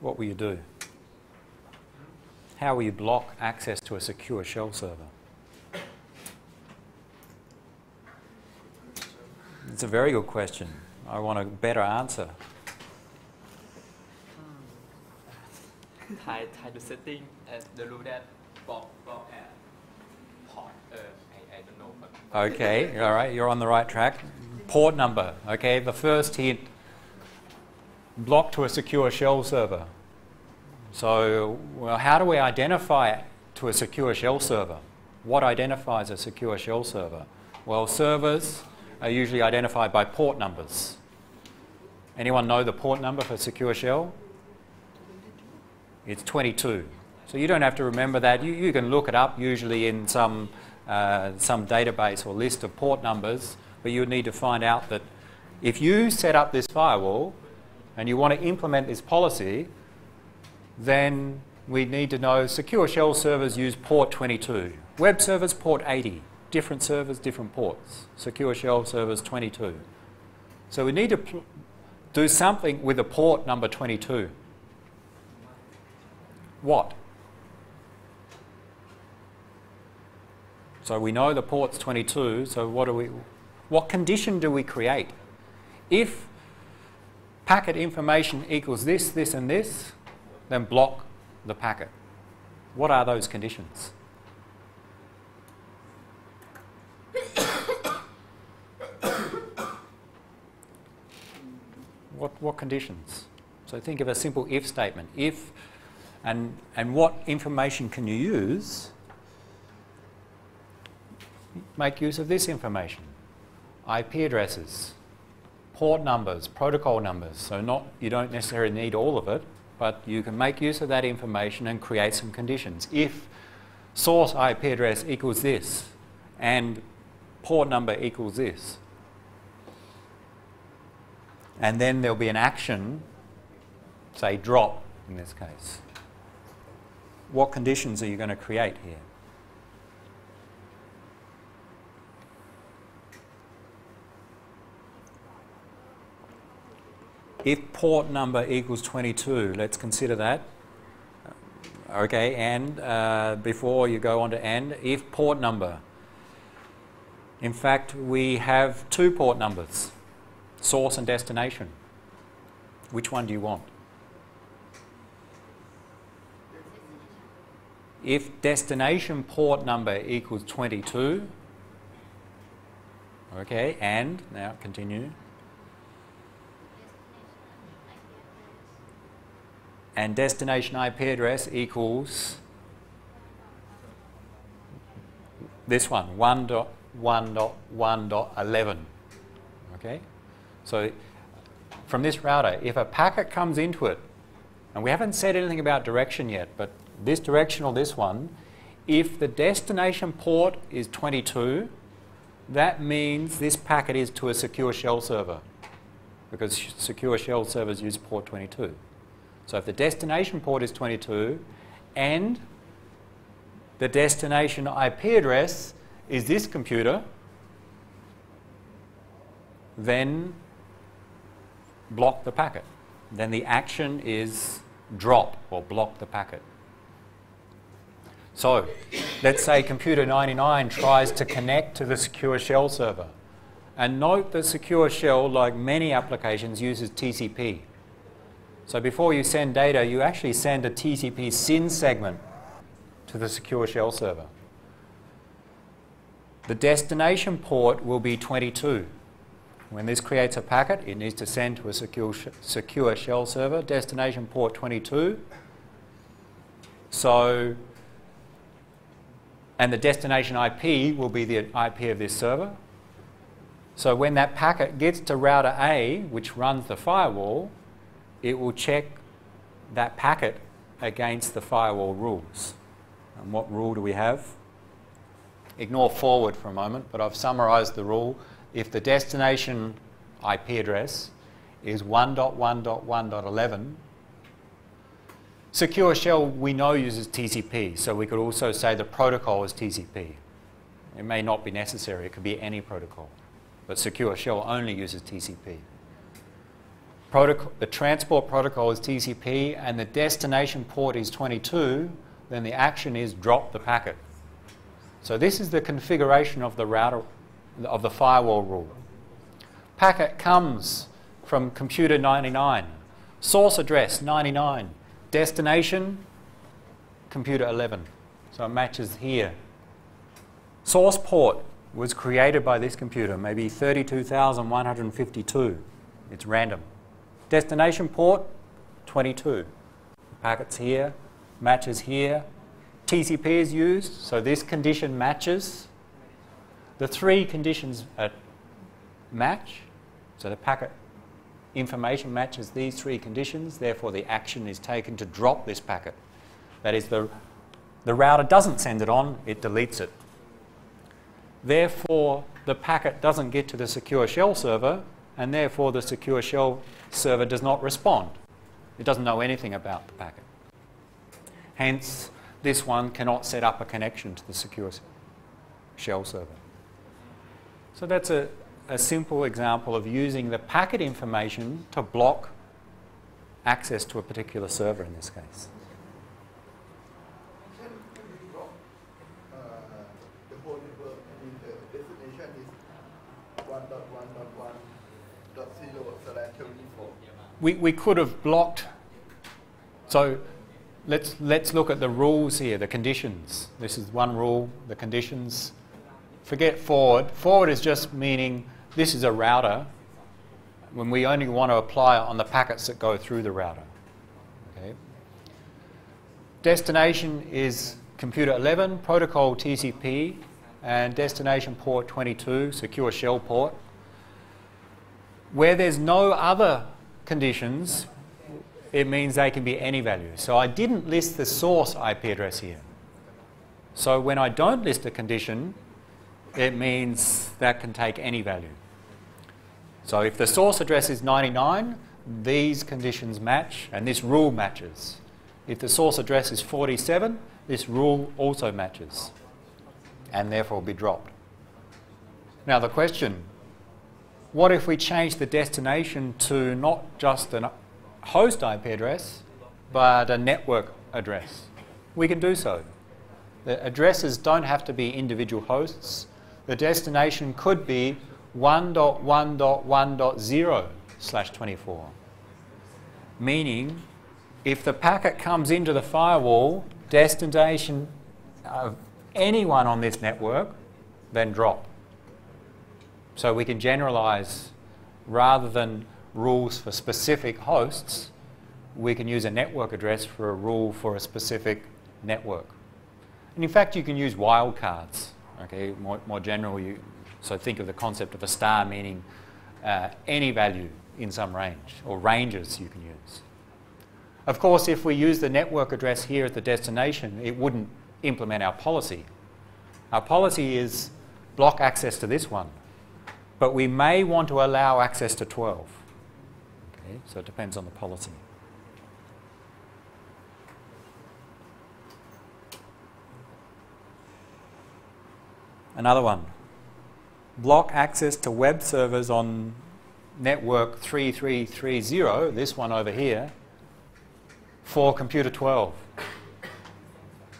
What will you do? How will you block access to a secure shell server? It's a very good question. I want a better answer. Tie the setting as the rule that block and port. I don't know. But okay, all right, you're on the right track. Port number. Okay, the first hint. Block to a secure shell server. So, well, how do we identify to a secure shell server? What identifies a secure shell server? Well, servers are usually identified by port numbers. Anyone know the port number for secure shell? It's 22. So you don't have to remember that. You can look it up usually in some database or list of port numbers, but you would need to find out that if you set up this firewall and you want to implement this policy, then we need to know secure shell servers use port 22. Web servers, port 80. Different servers, different ports. Secure shell servers, 22. So we need to do something with the port number 22. What? So we know the port's 22, so what condition do we create? If packet information equals this, this, and this, then block the packet. What are those conditions? What conditions? So think of a simple if statement. If and what information can you use? Make use of this information. IP addresses, port numbers, protocol numbers, so you don't necessarily need all of it, but you can make use of that information and create some conditions. If source IP address equals this and port number equals this, and then there'll be an action, say drop in this case. What conditions are you going to create here? If port number equals 22, let's consider that. Okay, and before you go on to and, if port number. In fact, we have two port numbers, source and destination. Which one do you want? If destination port number equals 22, okay, and now continue. And destination IP address equals this one, 1.1.1.11. Okay? So from this router, if a packet comes into it, and we haven't said anything about direction yet, but this direction or this one, if the destination port is 22, that means this packet is to a secure shell server, because secure shell servers use port 22. So if the destination port is 22 and the destination IP address is this computer, then block the packet. Then the action is drop or block the packet. So let's say computer 99 tries to connect to the secure shell server. And note that secure shell, like many applications, uses TCP. So before you send data, you actually send a TCP SYN segment to the secure shell server. The destination port will be 22. When this creates a packet, it needs to send to a secure shell server, destination port 22. And the destination IP will be the IP of this server. So when that packet gets to router A, which runs the firewall, it will check that packet against the firewall rules. And what rule do we have? Ignore forward for a moment, but I've summarized the rule. If the destination IP address is 1.1.1.11, secure shell we know uses TCP, so we could also say the protocol is TCP. It may not be necessary, it could be any protocol, but secure shell only uses TCP. The transport protocol is TCP and the destination port is 22, then the action is drop the packet. So this is the configuration of the router, of the firewall rule. Packet comes from computer 99, source address 99, destination computer 11. So it matches here. Source port was created by this computer, maybe 32,152. It's random. Destination port 22. Packets here, matches here. TCP is used, so this condition matches. The three conditions match, so the packet information matches these three conditions, therefore the action is taken to drop this packet. That is, the router doesn't send it on, it deletes it. Therefore, the packet doesn't get to the secure shell server, and therefore the secure shell server does not respond. It doesn't know anything about the packet. Hence, this one cannot set up a connection to the secure shell server. So that's a simple example of using the packet information to block access to a particular server in this case. The whole network, I mean, the destination is 1.1.1.0/24. We could have blocked. So let's look at the rules here, the conditions. This is one rule, the conditions. Forget forward. Forward is just meaning this is a router when we only want to apply on the packets that go through the router. Okay. Destination is computer 11, protocol TCP, and destination port 22, secure shell port. Where there's no other conditions, it means they can be any value. So I didn't list the source IP address here. So when I don't list a condition, it means that can take any value. So if the source address is 99, these conditions match and this rule matches. If the source address is 47, this rule also matches and therefore will be dropped. Now the question, what if we change the destination to not just a host IP address but a network address? We can do so. The addresses don't have to be individual hosts. The destination could be 1.1.1.0/24, meaning if the packet comes into the firewall, destination of anyone on this network, then drop. So we can generalize rather than rules for specific hosts, we can use a network address for a rule for a specific network. And in fact, you can use wildcards. Okay, more general, so think of the concept of a star meaning any value in some range, or ranges you can use. Of course, if we use the network address here at the destination, it wouldn't implement our policy. Our policy is block access to this one, but we may want to allow access to 12. Okay, so it depends on the policy. Another one, block access to web servers on network 3330, this one over here, for computer 12.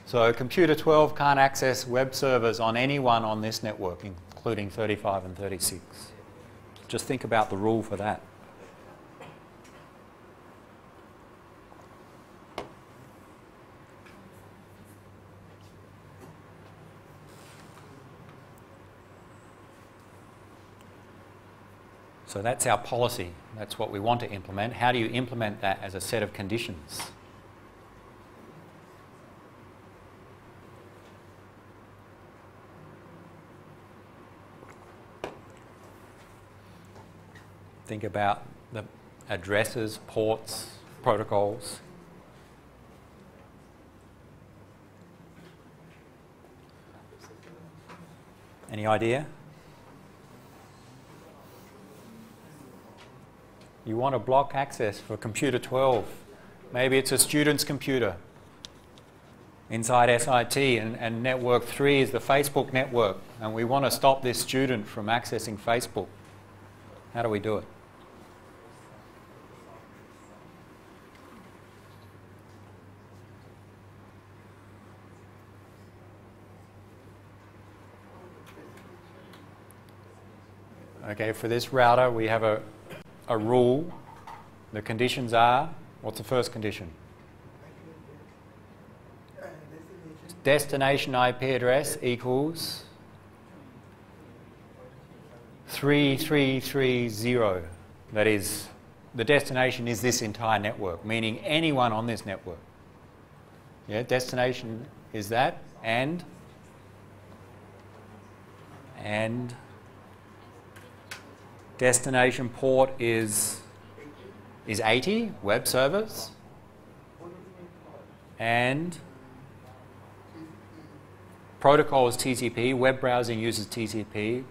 So computer 12 can't access web servers on anyone on this network, including 35 and 36. Just think about the rule for that. So that's our policy. That's what we want to implement. How do you implement that as a set of conditions? Think about the addresses, ports, protocols. Any idea? You want to block access for computer 12. Maybe it's a student's computer inside SIT, and network 3 is the Facebook network, and we want to stop this student from accessing Facebook. How do we do it? Okay, for this router we have a rule. The conditions are, what's the first condition? Destination IP address equals 3330. That is, the destination is this entire network, meaning anyone on this network. Yeah, destination is that, and destination port is 80, web servers, and protocol is TCP. Web browsing uses TCP.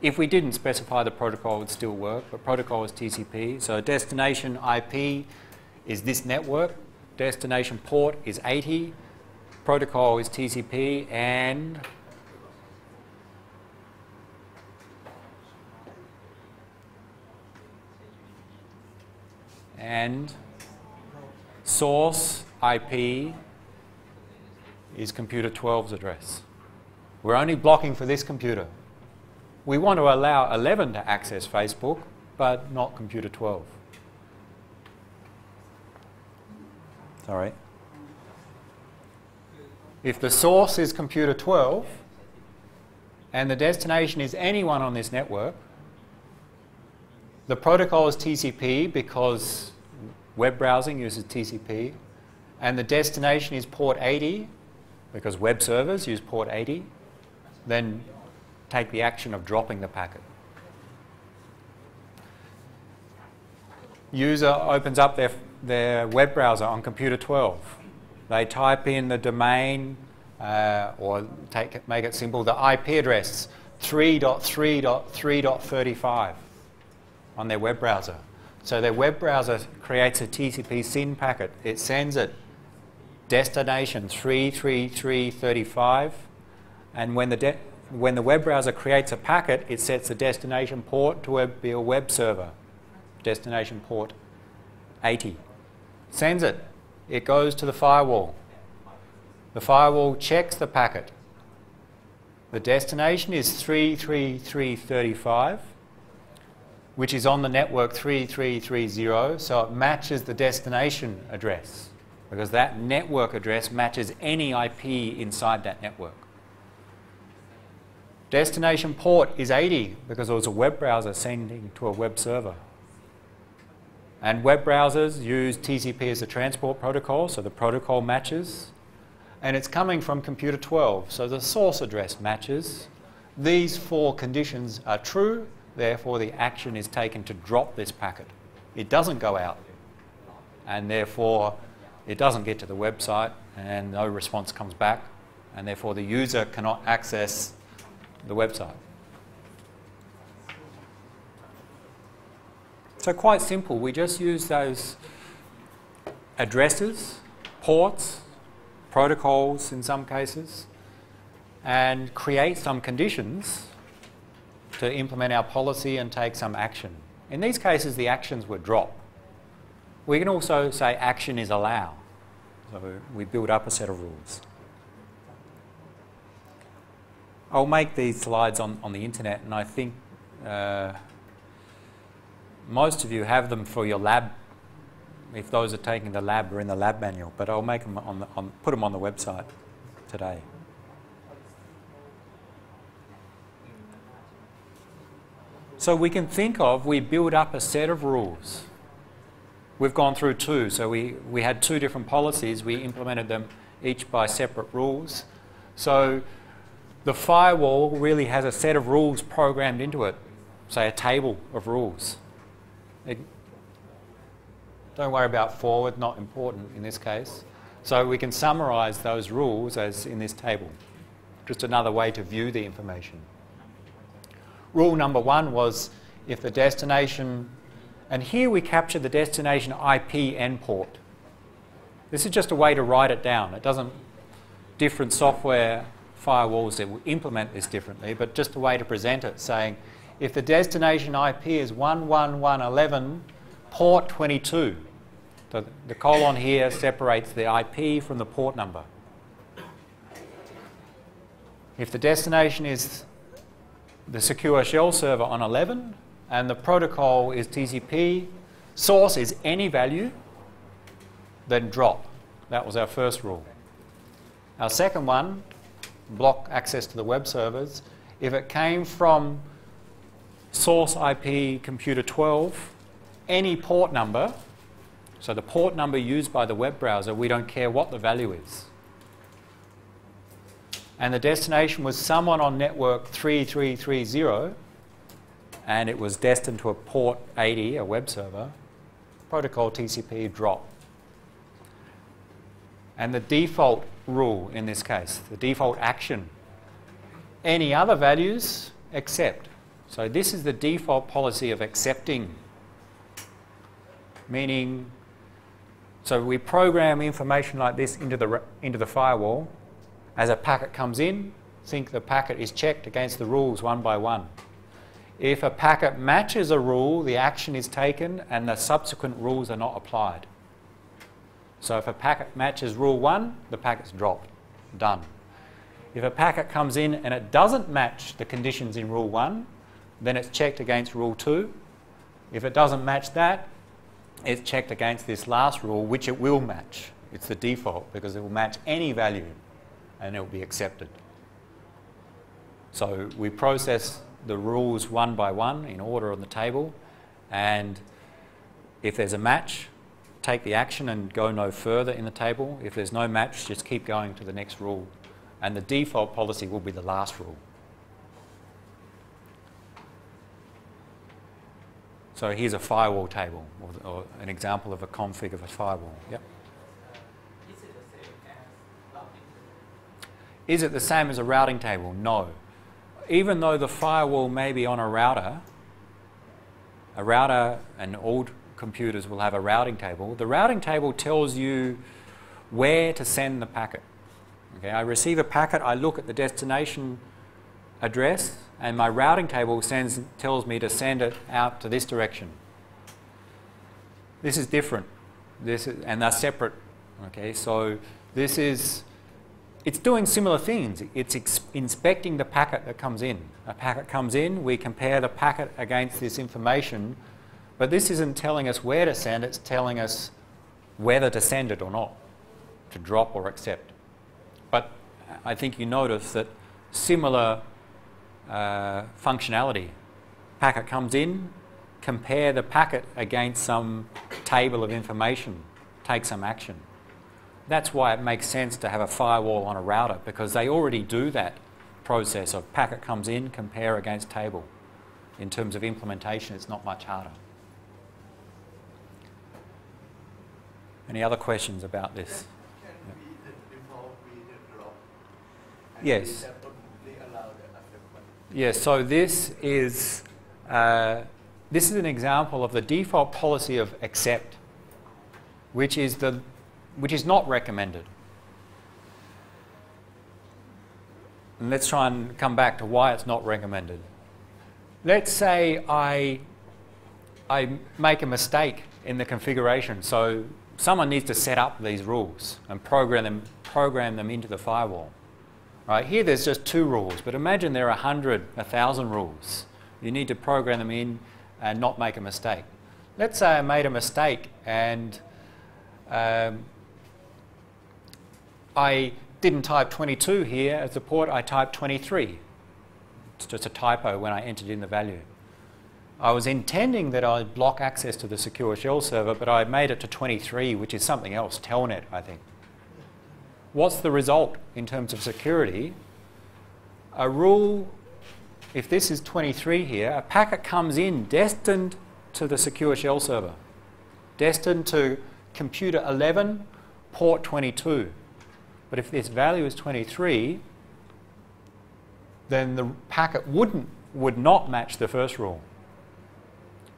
If we didn't specify the protocol, it would still work, but protocol is TCP. So destination IP is this network, destination port is 80, protocol is TCP, and source IP is computer 12's address. We're only blocking for this computer. We want to allow 11 to access Facebook, but not computer 12. Sorry. If the source is computer 12 and the destination is anyone on this network, the protocol is TCP because web browsing uses TCP, and the destination is port 80 because web servers use port 80, then take the action of dropping the packet. User opens up their web browser on computer 12. They type in the domain, or make it simple, the IP address 3.3.3.35 on their web browser. So their web browser creates a TCP SYN packet. It sends it destination 33335, and when the web browser creates a packet, it sets the destination port to be a web server, destination port 80. Sends it. It goes to the firewall. The firewall checks the packet. The destination is 33335, which is on the network 3330, so it matches the destination address, because that network address matches any IP inside that network. Destination port is 80, because it was a web browser sending to a web server. And web browsers use TCP as a transport protocol, so the protocol matches. And it's coming from computer 12, so the source address matches. These four conditions are true. Therefore, the action is taken to drop this packet. It doesn't go out, and therefore it doesn't get to the website, and no response comes back, and therefore the user cannot access the website. So quite simple. We just use those addresses, ports, protocols in some cases, and create some conditions to implement our policy and take some action. In these cases, the actions were drop. We can also say action is allow. So we build up a set of rules. I'll make these slides on the internet, and I think most of you have them for your lab. If those are taken to the lab, or in the lab manual, but I'll make them put them on the website today. So we can think of, we build up a set of rules. We've gone through two, so we had two different policies. We implemented them each by separate rules. So the firewall really has a set of rules programmed into it, say a table of rules. Don't worry about forward, not important in this case. So we can summarize those rules as in this table. Just another way to view the information. Rule number one was if the destination, and here we capture the destination IP and port. This is just a way to write it down. It doesn't, different software firewalls that will implement this differently, but just a way to present it saying if the destination IP is 11111, port 22. So the colon here separates the IP from the port number. If the destination is the secure shell server on 11 and the protocol is TCP, source is any value, then drop. That was our first rule. Our second one, block access to the web servers. If it came from source IP computer 12, any port number, so the port number used by the web browser, we don't care what the value is. And the destination was someone on network 3330, and it was destined to a port 80, a web server, protocol TCP drop. And the default rule in this case, the default action, any other values, accept. So this is the default policy of accepting, meaning, so we program information like this into the firewall. As a packet comes in, think the packet is checked against the rules one by one. If a packet matches a rule, the action is taken and the subsequent rules are not applied. So if a packet matches rule 1, the packet's dropped. Done. If a packet comes in and it doesn't match the conditions in rule 1, then it's checked against rule 2. If it doesn't match that, it's checked against this last rule, which it will match. It's the default because it will match any value, and it will be accepted. So we process the rules one by one in order on the table, and if there's a match, take the action and go no further in the table. If there's no match, just keep going to the next rule, and the default policy will be the last rule. So here's a firewall table, or an example of a config of a firewall. Yep. Is it the same as a routing table? No. Even though the firewall may be on a router, and all computers will have a routing table, the routing table tells you where to send the packet. Okay, I receive a packet, I look at the destination address, and my routing table tells me to send it out to this direction. This is different. And they're separate. Okay, so this is... It's doing similar things. It's inspecting the packet that comes in. A packet comes in, we compare the packet against this information, but this isn't telling us where to send, it's telling us whether to send it or not, to drop or accept. But I think you notice that similar functionality. Packet comes in, compare the packet against some table of information, take some action. That's why it makes sense to have a firewall on a router, because they already do that process of packet comes in, compare against table. In terms of implementation, it's not much harder. Any other questions about this? Yes. Yes, so this is an example of the default policy of accept, which is not recommended. And let's try and come back to why it's not recommended. Let's say I make a mistake in the configuration, so someone needs to set up these rules and program them into the firewall. Right, here there's just two rules, but imagine there are 100, 1,000 rules. You need to program them in and not make a mistake. Let's say I made a mistake and I didn't type 22 here as the port, I typed 23. It's just a typo when I entered in the value. I was intending that I'd block access to the secure shell server, but I made it to 23, which is something else, Telnet, I think. What's the result in terms of security? A rule, if this is 23 here, a packet comes in destined to the secure shell server, destined to computer 11, port 22. But if this value is 23, then the packet would not match the first rule.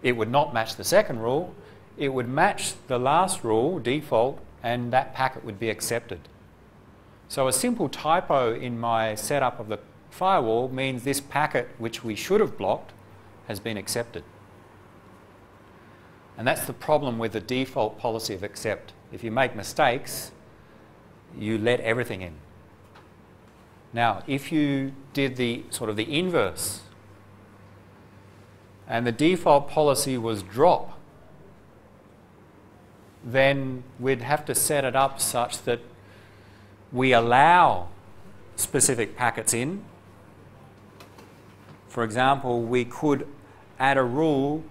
It would not match the second rule. It would match the last rule, default, and that packet would be accepted. So a simple typo in my setup of the firewall means this packet, which we should have blocked, has been accepted. And that's the problem with the default policy of accept. If you make mistakes, you let everything in. Now, if you did the sort of the inverse, and the default policy was drop, then we'd have to set it up such that we allow specific packets in. For example, we could add a rule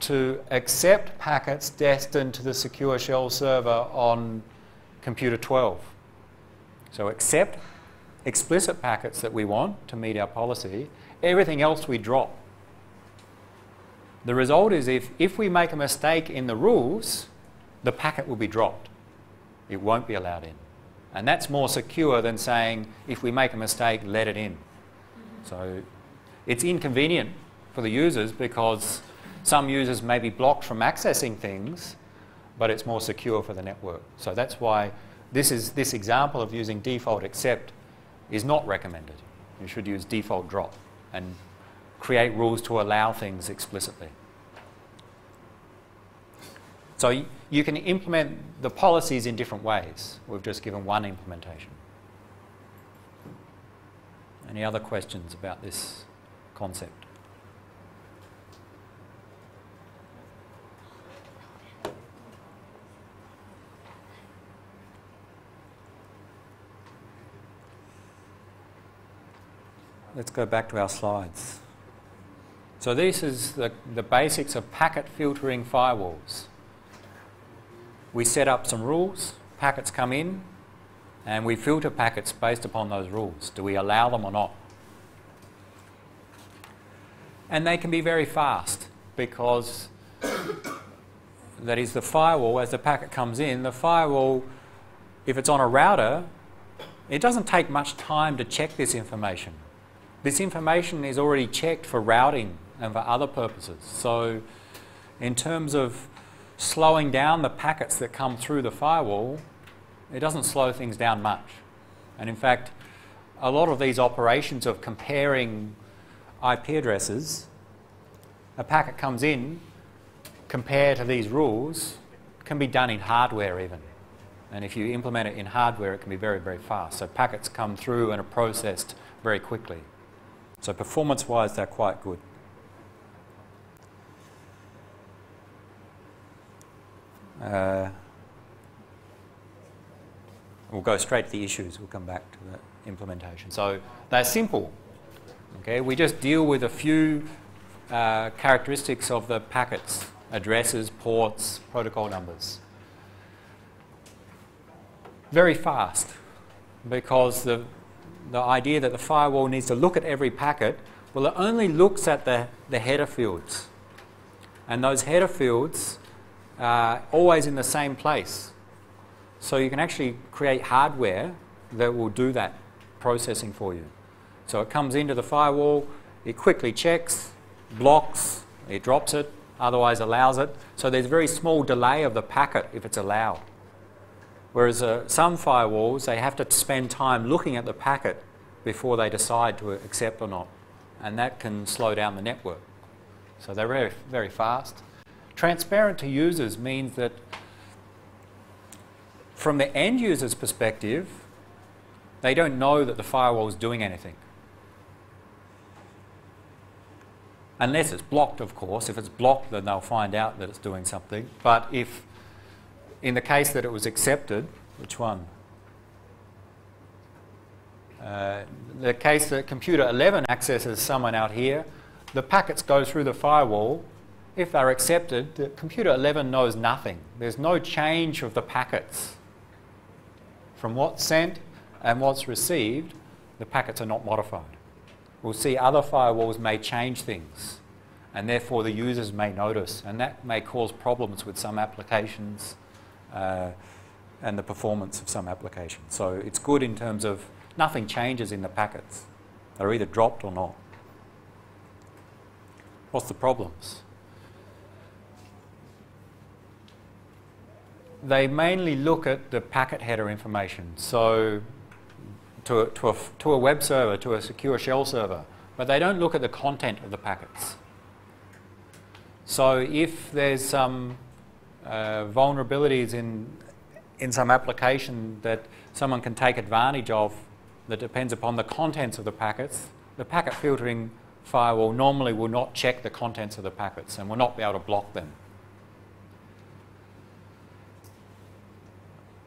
to accept packets destined to the secure shell server on computer 12. So accept explicit packets that we want to meet our policy. Everything else we drop. The result is if we make a mistake in the rules, the packet will be dropped. It won't be allowed in. And that's more secure than saying, if we make a mistake, let it in. So it's inconvenient for the users because some users may be blocked from accessing things, but it's more secure for the network. So that's why this example of using default accept is not recommended. You should use default drop and create rules to allow things explicitly. So you can implement the policies in different ways. We've just given one implementation. Any other questions about this concept? Let's go back to our slides. So this is the basics of packet filtering firewalls. We set up some rules, packets come in, and we filter packets based upon those rules. Do we allow them or not? And they can be very fast because that is the firewall, as the packet comes in, the firewall, if it's on a router, it doesn't take much time to check this information. This information is already checked for routing and for other purposes. So in terms of slowing down the packets that come through the firewall, it doesn't slow things down much. And in fact, a lot of these operations of comparing IP addresses, a packet comes in, compared to these rules, can be done in hardware even. And if you implement it in hardware, it can be very, very fast. So packets come through and are processed very quickly. So performance-wise, they're quite good. We'll go straight to the issues. We'll come back to the implementation. So they're simple. Okay, we just deal with a few characteristics of the packets, addresses, ports, protocol numbers. Very fast, because the idea that the firewall needs to look at every packet, well, it only looks at the header fields. And those header fields are always in the same place. So you can actually create hardware that will do that processing for you. So it comes into the firewall, it quickly checks, blocks, it drops it, otherwise allows it. So there's very small delay of the packet if it's allowed. Whereas some firewalls, they have to spend time looking at the packet before they decide to accept or not. And that can slow down the network. So they're very, very fast. Transparent to users means that from the end user's perspective, they don't know that the firewall is doing anything. Unless it's blocked, of course. If it's blocked, then they'll find out that it's doing something. But if in the case that it was accepted, which one? The case that computer 11 accesses someone out here, the packets go through the firewall. If they're accepted, the computer 11 knows nothing. There's no change of the packets. From what's sent and what's received, the packets are not modified. We'll see other firewalls may change things, and therefore the users may notice, and that may cause problems with some applications and the performance of some applications. So it's good in terms of nothing changes in the packets. They're either dropped or not. What's the problems? They mainly look at the packet header information, so to a web server, to a secure shell server, but they don't look at the content of the packets. So if there's some vulnerabilities in some application that someone can take advantage of that depends upon the contents of the packets, the packet filtering firewall normally will not check the contents of the packets and will not be able to block them.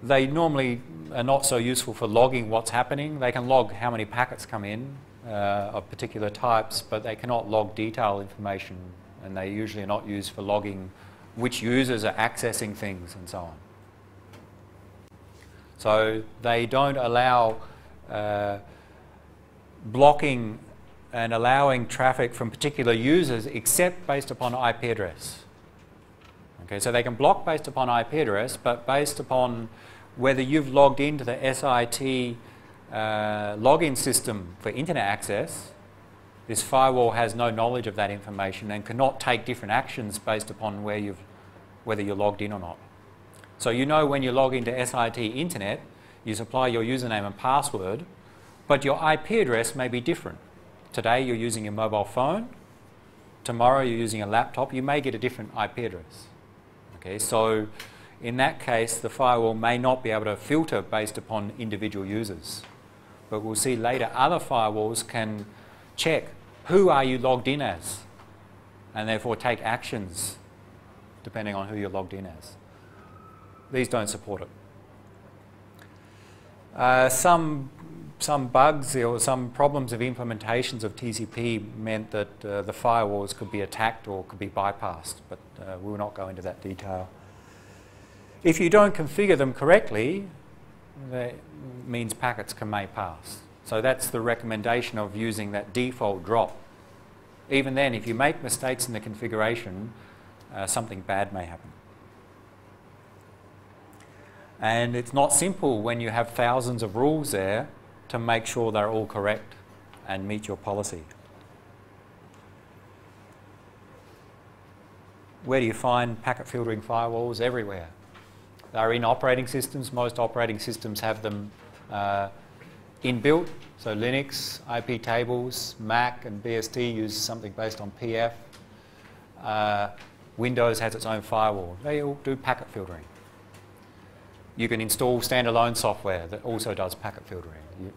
They normally are not so useful for logging what's happening. They can log how many packets come in of particular types, but they cannot log detailed information, and they usually are not used for logging which users are accessing things and so on. So they don't allow blocking and allowing traffic from particular users except based upon IP address. Okay, so they can block based upon IP address, but based upon whether you've logged into the SIT login system for internet access, this firewall has no knowledge of that information and cannot take different actions based upon where you've, whether you're logged in or not. So you know when you log into SIT internet, you supply your username and password, but your IP address may be different. Today you're using your mobile phone, tomorrow you're using a laptop, you may get a different IP address. Okay, so in that case, the firewall may not be able to filter based upon individual users. But we'll see later other firewalls can check who are you logged in as, and therefore take actions depending on who you're logged in as. These don't support it. Some bugs or some problems of implementations of TCP meant that the firewalls could be attacked or could be bypassed, but we will not go into that detail. If you don't configure them correctly, that means packets may pass. So that's the recommendation of using that default drop. Even then, if you make mistakes in the configuration, something bad may happen. And it's not simple when you have thousands of rules there to make sure they're all correct and meet your policy. Where do you find packet filtering firewalls? Everywhere. They're in operating systems. Most operating systems have them inbuilt. So Linux, IPTABLES, MAC and BSD use something based on PF. Windows has its own firewall. They all do packet filtering. You can install standalone software that also does packet filtering.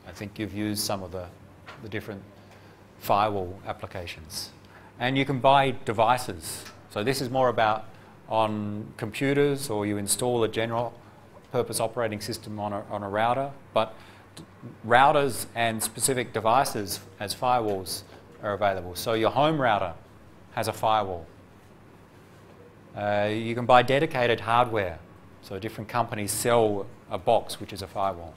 I think you've used some of the different firewall applications. And you can buy devices. So this is more about on computers, or you install a general purpose operating system on a router. But routers and specific devices as firewalls are available. So your home router has a firewall. You can buy dedicated hardware. So different companies sell a box which is a firewall.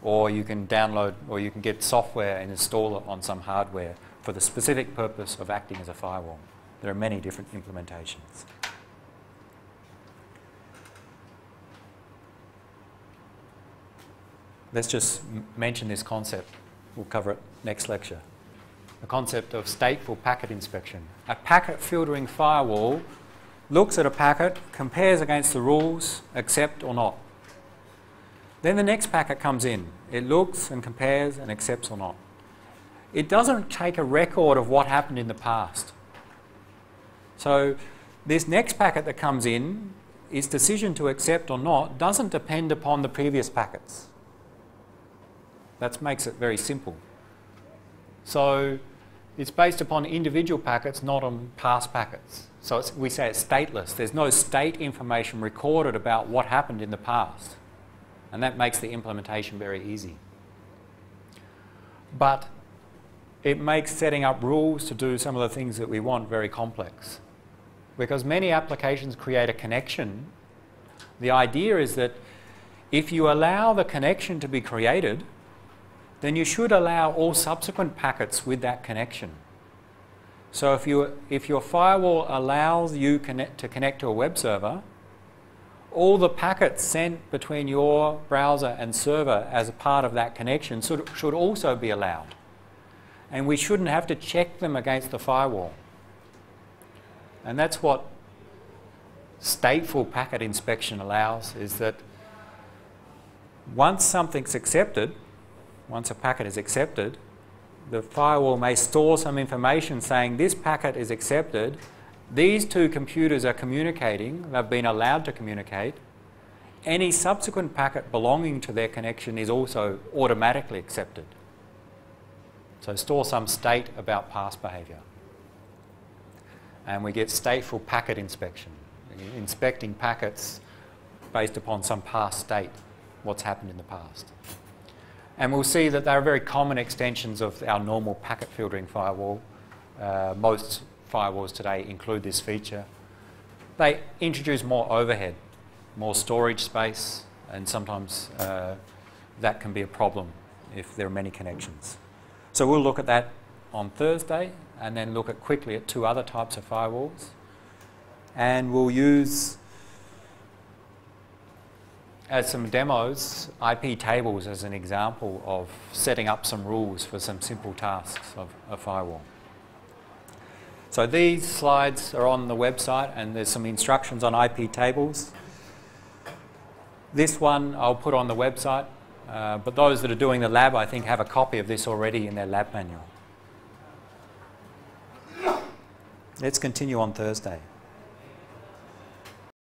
Or you can download, or you can get software and install it on some hardware for the specific purpose of acting as a firewall. There are many different implementations. Let's just mention this concept. We'll cover it next lecture. The concept of stateful packet inspection. A packet filtering firewall looks at a packet, compares against the rules, accept or not. Then the next packet comes in. It looks and compares and accepts or not. It doesn't take a record of what happened in the past. So this next packet that comes in, its decision to accept or not doesn't depend upon the previous packets. That makes it very simple. So it's based upon individual packets, not on past packets. So it's, we say it's stateless. There's no state information recorded about what happened in the past. And that makes the implementation very easy. But it makes setting up rules to do some of the things that we want very complex. Because many applications create a connection. The idea is that if you allow the connection to be created, then you should allow all subsequent packets with that connection. So if your firewall allows you to connect to a web server, all the packets sent between your browser and server as a part of that connection should also be allowed. And we shouldn't have to check them against the firewall. And that's what stateful packet inspection allows, is that once something's accepted, once a packet is accepted, the firewall may store some information saying this packet is accepted, these two computers are communicating, they've been allowed to communicate, any subsequent packet belonging to their connection is also automatically accepted. So store some state about past behavior. And we get stateful packet inspection, inspecting packets based upon some past state, what's happened in the past. And we'll see that they are very common extensions of our normal packet filtering firewall. Most firewalls today include this feature. They introduce more overhead, more storage space, and sometimes that can be a problem if there are many connections. So we'll look at that on Thursday, and then look at quickly at two other types of firewalls. And we'll use, as some demos, IP tables as an example of setting up some rules for some simple tasks of a firewall. So these slides are on the website, and there's some instructions on IP tables. This one I'll put on the website, but those that are doing the lab, I think, have a copy of this already in their lab manual. Let's continue on Thursday.